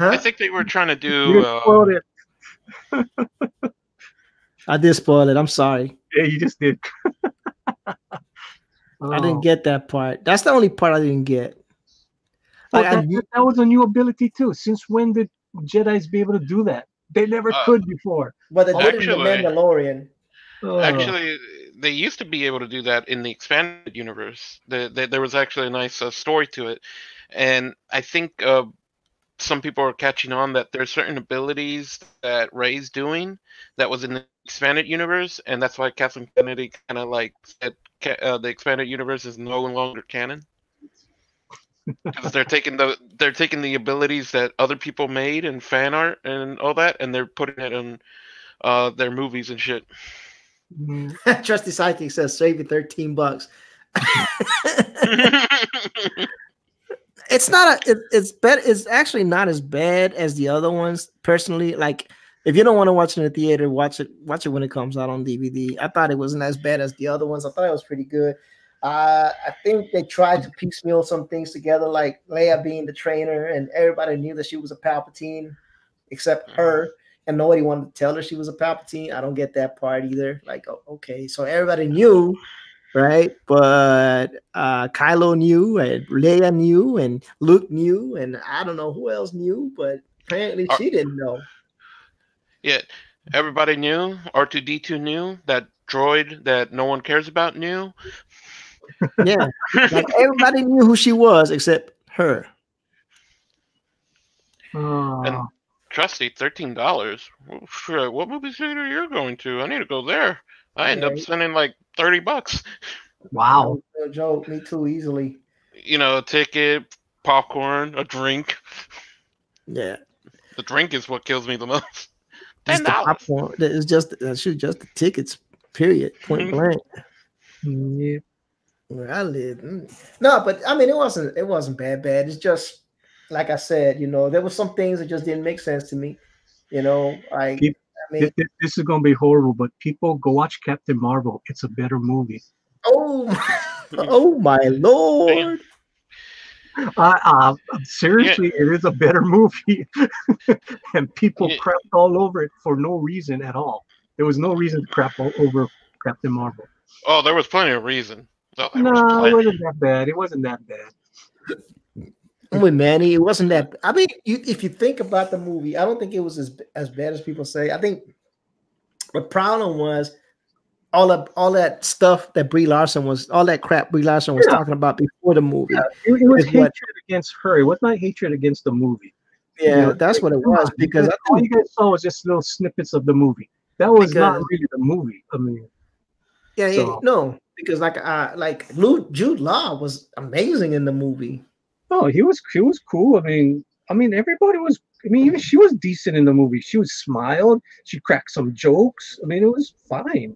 I think they were trying to do... You spoiled it. I did spoil it. I'm sorry. Yeah, you just did. I didn't get that part. That's the only part I didn't get. Like, that was a new ability too. Since when did Jedis be able to do that? They never could before. Well, they did in the Mandalorian. Actually, they used to be able to do that in the expanded universe. There was actually a nice story to it, and I think some people are catching on that there's certain abilities that Rey's doing that was in the expanded universe, and that's why Kathleen Kennedy kind of like said the expanded universe is no longer canon. Because they're taking the abilities that other people made and fan art and all that, and they're putting it in their movies and shit. Trusty Psychic says save you $13. It's not a. It's bad. It's actually not as bad as the other ones. Personally, like if you don't want to watch it in the theater, watch it. Watch it when it comes out on DVD. I thought it wasn't as bad as the other ones. I thought it was pretty good. I think they tried to piecemeal some things together, like Leia being the trainer, and everybody knew that she was a Palpatine, except her, and nobody wanted to tell her she was a Palpatine. I don't get that part either. Like, oh, okay, so everybody knew, right? But Kylo knew, and Leia knew, and Luke knew, and I don't know who else knew, but apparently she didn't know. Yeah, everybody knew. R2-D2 knew. That droid that no one cares about knew. Yeah, like everybody knew who she was except her. And Trusty, $13. What movie theater are you going to? I need to go there. I end up spending like $30. Wow, no joke. Me too easily. You know, a ticket, popcorn, a drink. Yeah, the drink is what kills me the most. $10. It's just the tickets. Period. Point blank. Yeah. Where I live. No, but I mean, it wasn't bad. It's just like I said, you know, there were some things that just didn't make sense to me. You know, I mean, this is gonna be horrible, but people go watch Captain Marvel. It's a better movie. Oh my Lord! Seriously, yeah. It is a better movie, and people crapped all over it for no reason at all. There was no reason to crap all over Captain Marvel. Oh, there was plenty of reason. No, it wasn't that bad. It wasn't that bad. With Manny, it wasn't that. I mean, if you think about the movie, I don't think it was as bad as people say. I think the problem was all that stuff that Brie Larson was, all that crap Brie Larson was talking about before the movie. Yeah, it was hatred against her. It was not hatred against the movie. Yeah, you know, that's what it was. Because all you guys saw was just little snippets of the movie. That was not really the movie. I mean, no. Because like Jude Law was amazing in the movie. Oh, he was cool. I mean everybody was. I mean, even she was decent in the movie. She was smiled. She cracked some jokes. I mean, it was fine.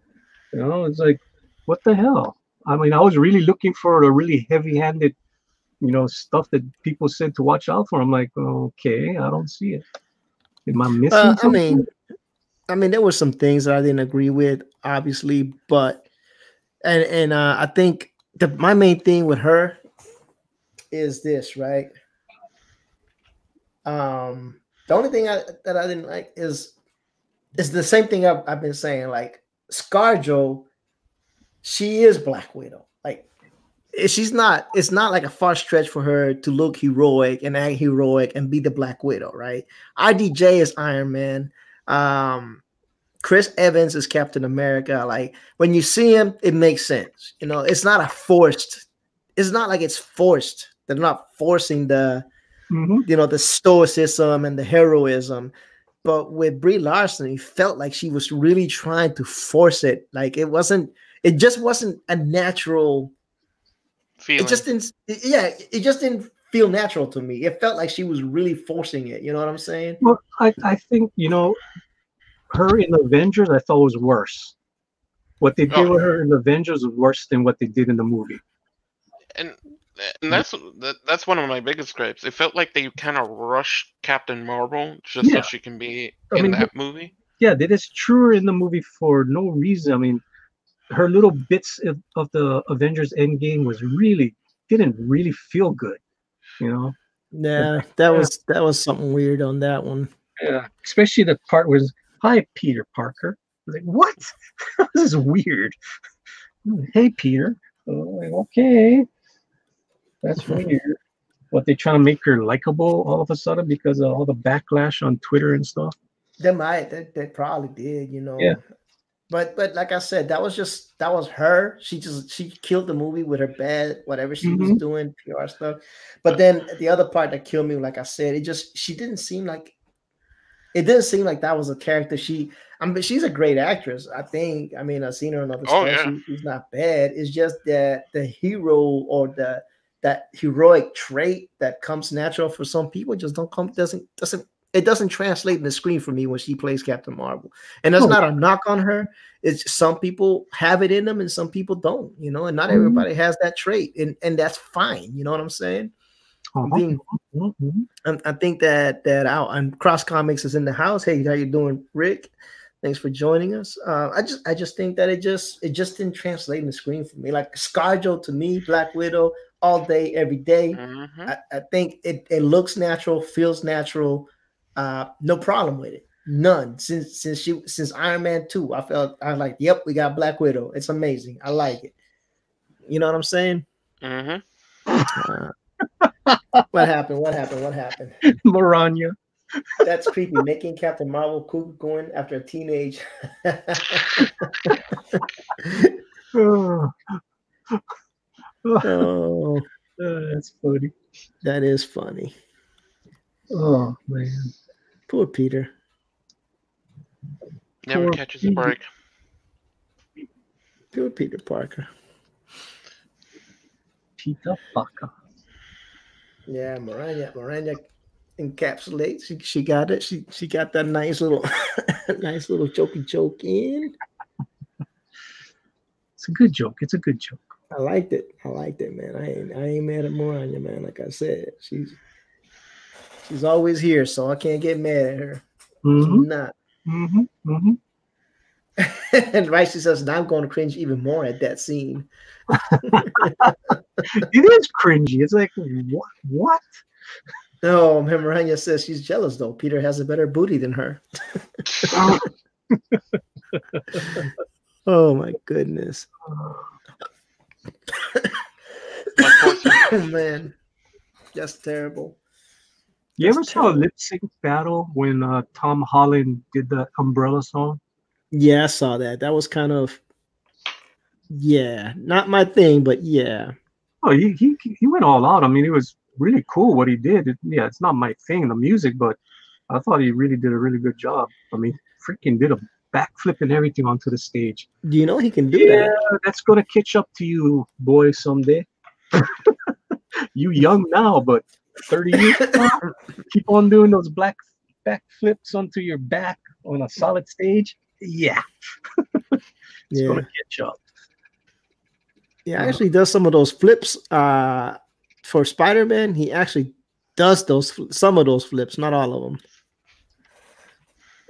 You know, it's like, what the hell? I mean, I was really looking for the really heavy-handed, you know, stuff that people said to watch out for. I'm like, okay, I don't see it. Am I missing something? I mean, there were some things that I didn't agree with, obviously, but. And I think my main thing with her is this, right? The only thing that I didn't like is the same thing I've been saying. Like ScarJo, she is Black Widow. Like she's not. It's not like a far stretch for her to look heroic and act heroic and be the Black Widow, right? RDJ is Iron Man. Chris Evans is Captain America. Like when you see him, it makes sense. You know, it's not a forced. It's not like it's forced. They're not forcing the, you know, the stoicism and the heroism. But with Brie Larson, it felt like she was really trying to force it. Like it wasn't, it just wasn't a natural feeling. It just didn't, yeah, it just didn't feel natural to me. It felt like she was really forcing it. You know what I'm saying? Well, I think, you know, her in Avengers, I thought was worse. What they did with her in Avengers was worse than what they did in the movie. And that's one of my biggest gripes. It felt like they kind of rushed Captain Marvel just so she can be in that movie. Yeah, they just threw her in the movie for no reason. I mean, her little bits of the Avengers Endgame was really didn't really feel good, you know. Nah, that was something weird on that one. Yeah, especially the part was "Hi, Peter Parker." I was like, what? This is weird. Hey, Peter. I was like, okay. That's weird. What, they trying to make her likable all of a sudden because of all the backlash on Twitter and stuff? They might. They probably did, you know. Yeah. But like I said, that was her. She killed the movie with her bad, whatever she was doing, PR stuff. But then the other part that killed me, like I said, it didn't seem like that was a character. She's a great actress. I think. I mean, I've seen her in other stuff. Yeah. She's not bad. It's just that the hero or that heroic trait that comes natural for some people just doesn't translate in the screen for me when she plays Captain Marvel. And that's not a knock on her. It's just some people have it in them and some people don't, you know, and not everybody has that trait, and that's fine. You know what I'm saying? I think that Cross Comics is in the house. Hey, how you doing, Rick? Thanks for joining us. I just think that it just didn't translate in the screen for me. Like ScarJo to me, Black Widow, all day, every day. I think it looks natural, feels natural. No problem with it. None. Since Iron Man 2, I was like, yep, we got Black Widow. It's amazing. I like it. You know what I'm saying? What happened? Maranya. That's creepy. Making Captain Marvel cool going after a teenage. Oh, that's funny. That is funny. Oh man, poor Peter. Never catches a break. Poor Peter Parker. Peter Parker. Yeah, Miranda encapsulates. She got it. She got that nice little jokey joke in. It's a good joke. It's a good joke. I liked it, man. I ain't mad at Maranya, man. Like I said, she's always here, so I can't get mad at her. I'm not. And Ricey says, now I'm going to cringe even more at that scene. It is cringy. It's like, what? No, Maranya says she's jealous, though. Peter has a better booty than her. Oh, my goodness. Oh, man, that's terrible. You ever saw a lip sync battle when Tom Holland did the Umbrella song? Yeah, I saw that. That was kind of, not my thing, but yeah. Oh, he went all out. I mean, it was really cool what he did. It's not my thing, the music, but I thought he really did a really good job. I mean, freaking did a backflip and everything onto the stage. Do you know he can do that? Yeah, that's gonna catch up to you, boy, someday. You young now, but 30 years keep on doing those backflips onto your back on a solid stage. Yeah, it's gonna catch up. Yeah, actually does some of those flips for Spider-Man. He actually does some of those flips, not all of them.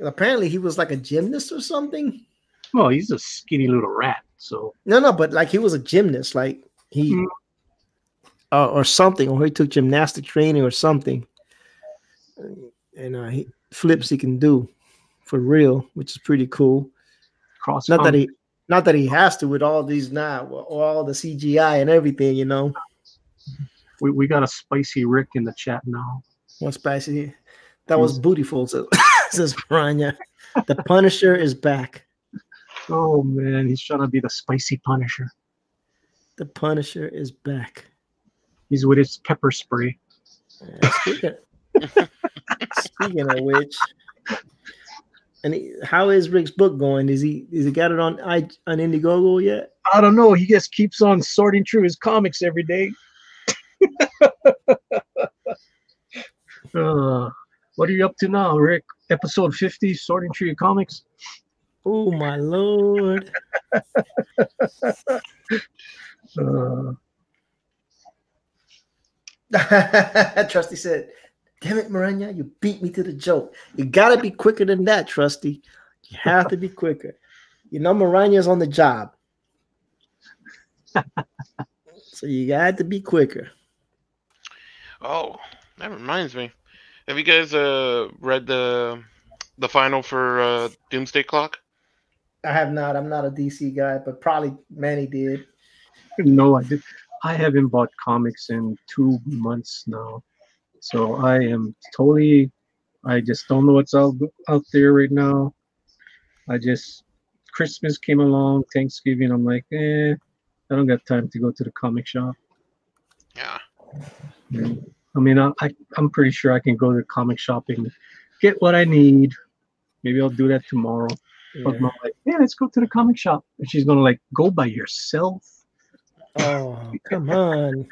Apparently he was like a gymnast or something. Well, he's a skinny little rat, so no, but like he was a gymnast, like he or something, or he took gymnastic training or something. And he flips he can do for real, which is pretty cool. Cross not that he has to with all these now, all the CGI and everything, you know. We got a spicy Rick in the chat now. What's spicy? That was bootyful. So. Says Maranya, the Punisher is back. Oh man, he's trying to be the spicy Punisher. The Punisher is back. He's with his pepper spray. Speaking of which, And he, how is Rick's book going? Is he got it on Indiegogo yet? I don't know. He just keeps on sorting through his comics every day. What are you up to now, Rick? Episode 50, sorting through your comics. Oh my Lord. Trusty said, damn it, Maranya, you beat me to the joke. You got to be quicker than that, Trusty. You have to be quicker. You know Maranya's on the job. So you got to be quicker. Oh, that reminds me. Have you guys read the final for Doomsday Clock? I have not. I'm not a DC guy, but probably Manny did. No, I did. I haven't bought comics in 2 months now. So I am totally, I just don't know what's out there right now. I just, Christmas came along, Thanksgiving, I'm like, I don't got time to go to the comic shop. Yeah. I mean, I'm pretty sure I can go to the comic shop and get what I need. Maybe I'll do that tomorrow. Yeah. But Mom, like, yeah, let's go to the comic shop. And she's going to like, go by yourself. Oh, come on.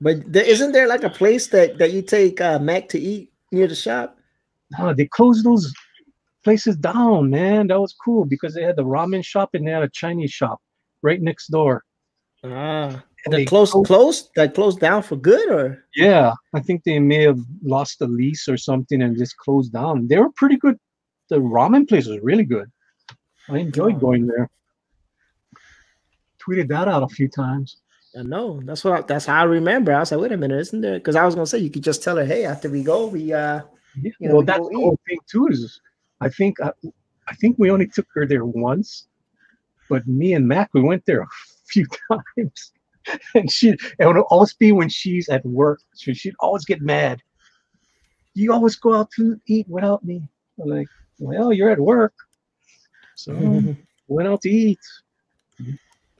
But isn't there like a place that you take Mac to eat near the shop? No, they closed those places down, man. That was cool because they had the ramen shop and they had a Chinese shop right next door. Ah, and they closed. That closed down for good, or? Yeah, I think they may have lost a lease or something and just closed down. They were pretty good. The ramen place was really good. I enjoyed going there. Tweeted that out a few times. I know. That's how I remember. I was like, wait a minute, isn't there? Because I was gonna say you could just tell her, hey, after we go, we yeah, you know, well, that's the whole thing too. Is I think we only took her there once, but me and Mac, we went there a few times, and it would always be when she's at work, so she'd always get mad. You always go out to eat without me. I'm like, well, you're at work, so went out to eat.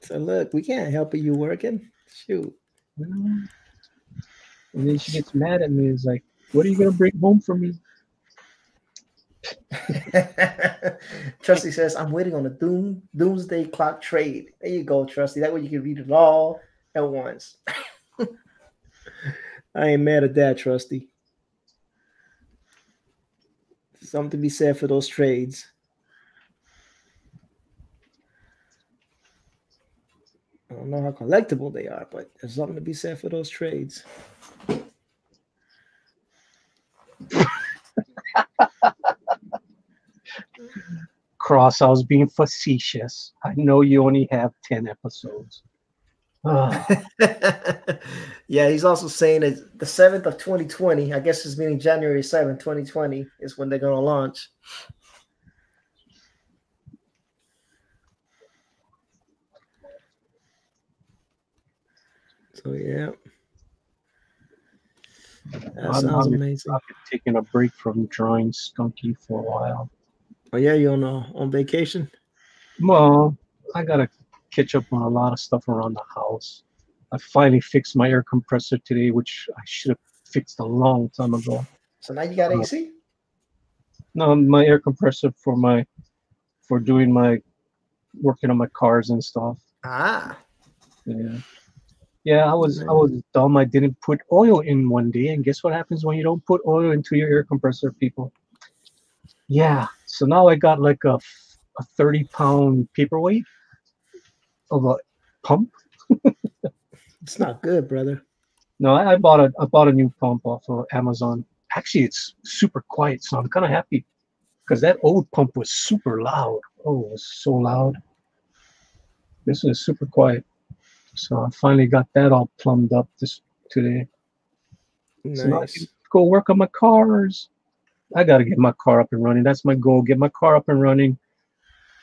So look, we can't help you working. Shoot. And then she gets mad at me. It's like, what are you gonna bring home for me? Trusty says, I'm waiting on a doomsday clock trade. There you go, Trusty. That way you can read it all at once. I ain't mad at that, Trusty. Something to be said for those trades. I don't know how collectible they are, but there's something to be said for those trades. Cross, I was being facetious. I know you only have 10 episodes. Yeah, he's also saying that the 7th of 2020, I guess it's meaning January 7th, 2020 is when they're going to launch. So yeah, that sounds amazing. I've been taking a break from drawing Skunky for a while. Oh yeah, you on vacation? Well, I gotta catch up on a lot of stuff around the house. I finally fixed my air compressor today, which I should have fixed a long time ago. So now you got AC? No, my air compressor for doing my working on my cars and stuff. Ah. Yeah. Yeah, I was dumb. I didn't put oil in one day, and guess what happens when you don't put oil into your air compressor, people? Yeah, so now I got like a 30-pound paperweight of a pump. It's not good, brother. No, I bought a new pump off of Amazon. Actually, it's super quiet, so I'm kind of happy because that old pump was super loud. Oh, it was so loud. This is super quiet. So I finally got that all plumbed up today. Nice. So now I can go work on my cars. I got to get my car up and running. That's my goal, get my car up and running.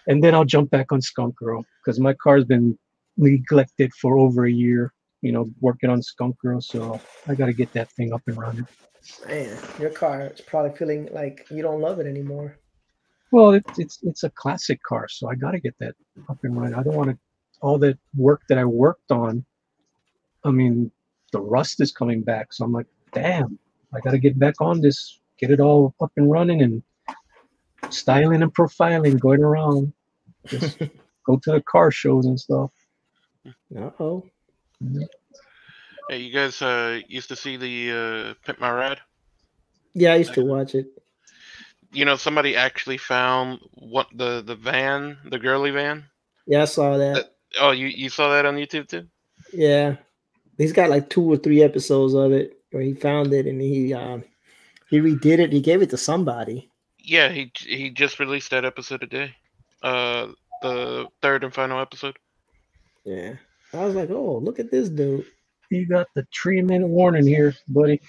And then I'll jump back on Skunk Girl because my car's been neglected for over a year, you know, working on Skunk Girl. So I got to get that thing up and running. Man, your car is probably feeling like you don't love it anymore. Well, it's a classic car, so I got to get that up and running. I don't want to. All that work that I worked on, I mean, the rust is coming back. So I'm like, damn, I got to get back on this get it all up and running and styling and profiling, going around. Just go to the car shows and stuff. Uh-oh. Yeah. Hey, you guys used to see the Pimp My Ride? Yeah, I used to watch it. You know, somebody actually found what the van, the girly van. Yeah, I saw that. Oh, you saw that on YouTube too? Yeah, he's got like 2 or 3 episodes of it where he found it and he redid it. He gave it to somebody. Yeah, he just released that episode today, the 3rd and final episode. Yeah, I was like, oh, look at this dude. You got the 3-minute warning here, buddy.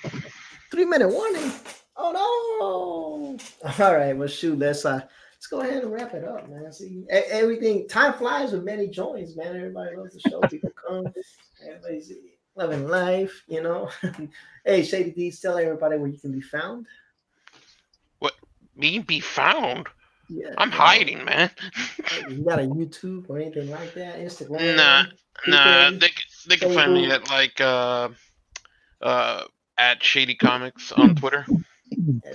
3-minute warning. Oh no! All right, well, shoot, let's go ahead and wrap it up, man. See, everything, time flies with many joys, man. Everybody loves the show. People come. Everybody's loving life, you know. Hey, Shady Deeds, tell everybody where you can be found. What? Me be found? Yeah, I'm hiding, man. You got a YouTube or anything like that? Instagram? Nah. They can find me at like at Shady Comics on Twitter.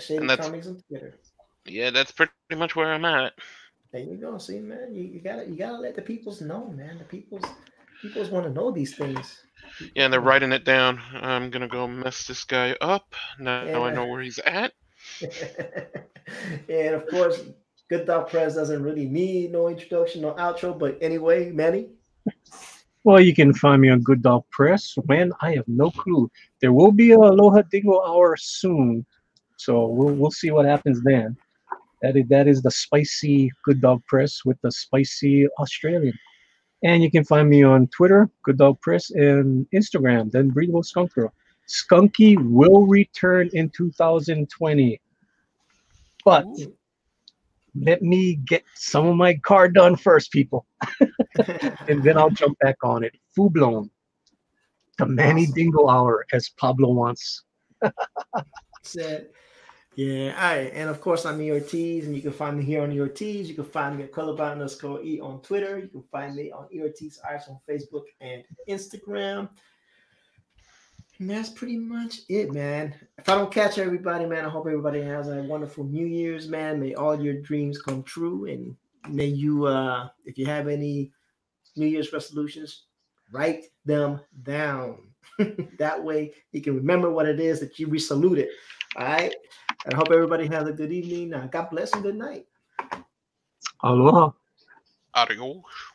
Shady Comics on Twitter. Yeah, that's pretty much where I'm at. There you go. See, man, you gotta let the peoples know, man. The peoples want to know these things. Yeah, and they're writing it down. I'm gonna go mess this guy up. Now I know where he's at. And of course, Good Thought Press doesn't really need no introduction, no outro. But anyway, Manny. Well, you can find me on Good Dog Press when I have no clue. There will be a Aloha Dingo hour soon, so we'll see what happens then. That is the spicy Good Dog Press with the spicy Australian. And you can find me on Twitter, Good Dog Press, and Instagram, Then Breathable Skunk Girl. Skunky will return in 2020, but let me get some of my car done first, people. And then I'll jump back on it. Full blown. The Manny Dingo hour, as Pablo wants. Yeah. All right. And of course, I'm ERTs, and you can find me here on ERTs. You can find me at colorblind_E on Twitter. You can find me on ERTs Iris on Facebook and Instagram. And that's pretty much it, man. If I don't catch everybody, man, I hope everybody has a wonderful New Year's, man. May all your dreams come true. And may you, if you have any New Year's resolutions, write them down. That way you can remember what it is that you resaluted. All right. I hope everybody has a good evening. God bless and good night. Aloha. Adios.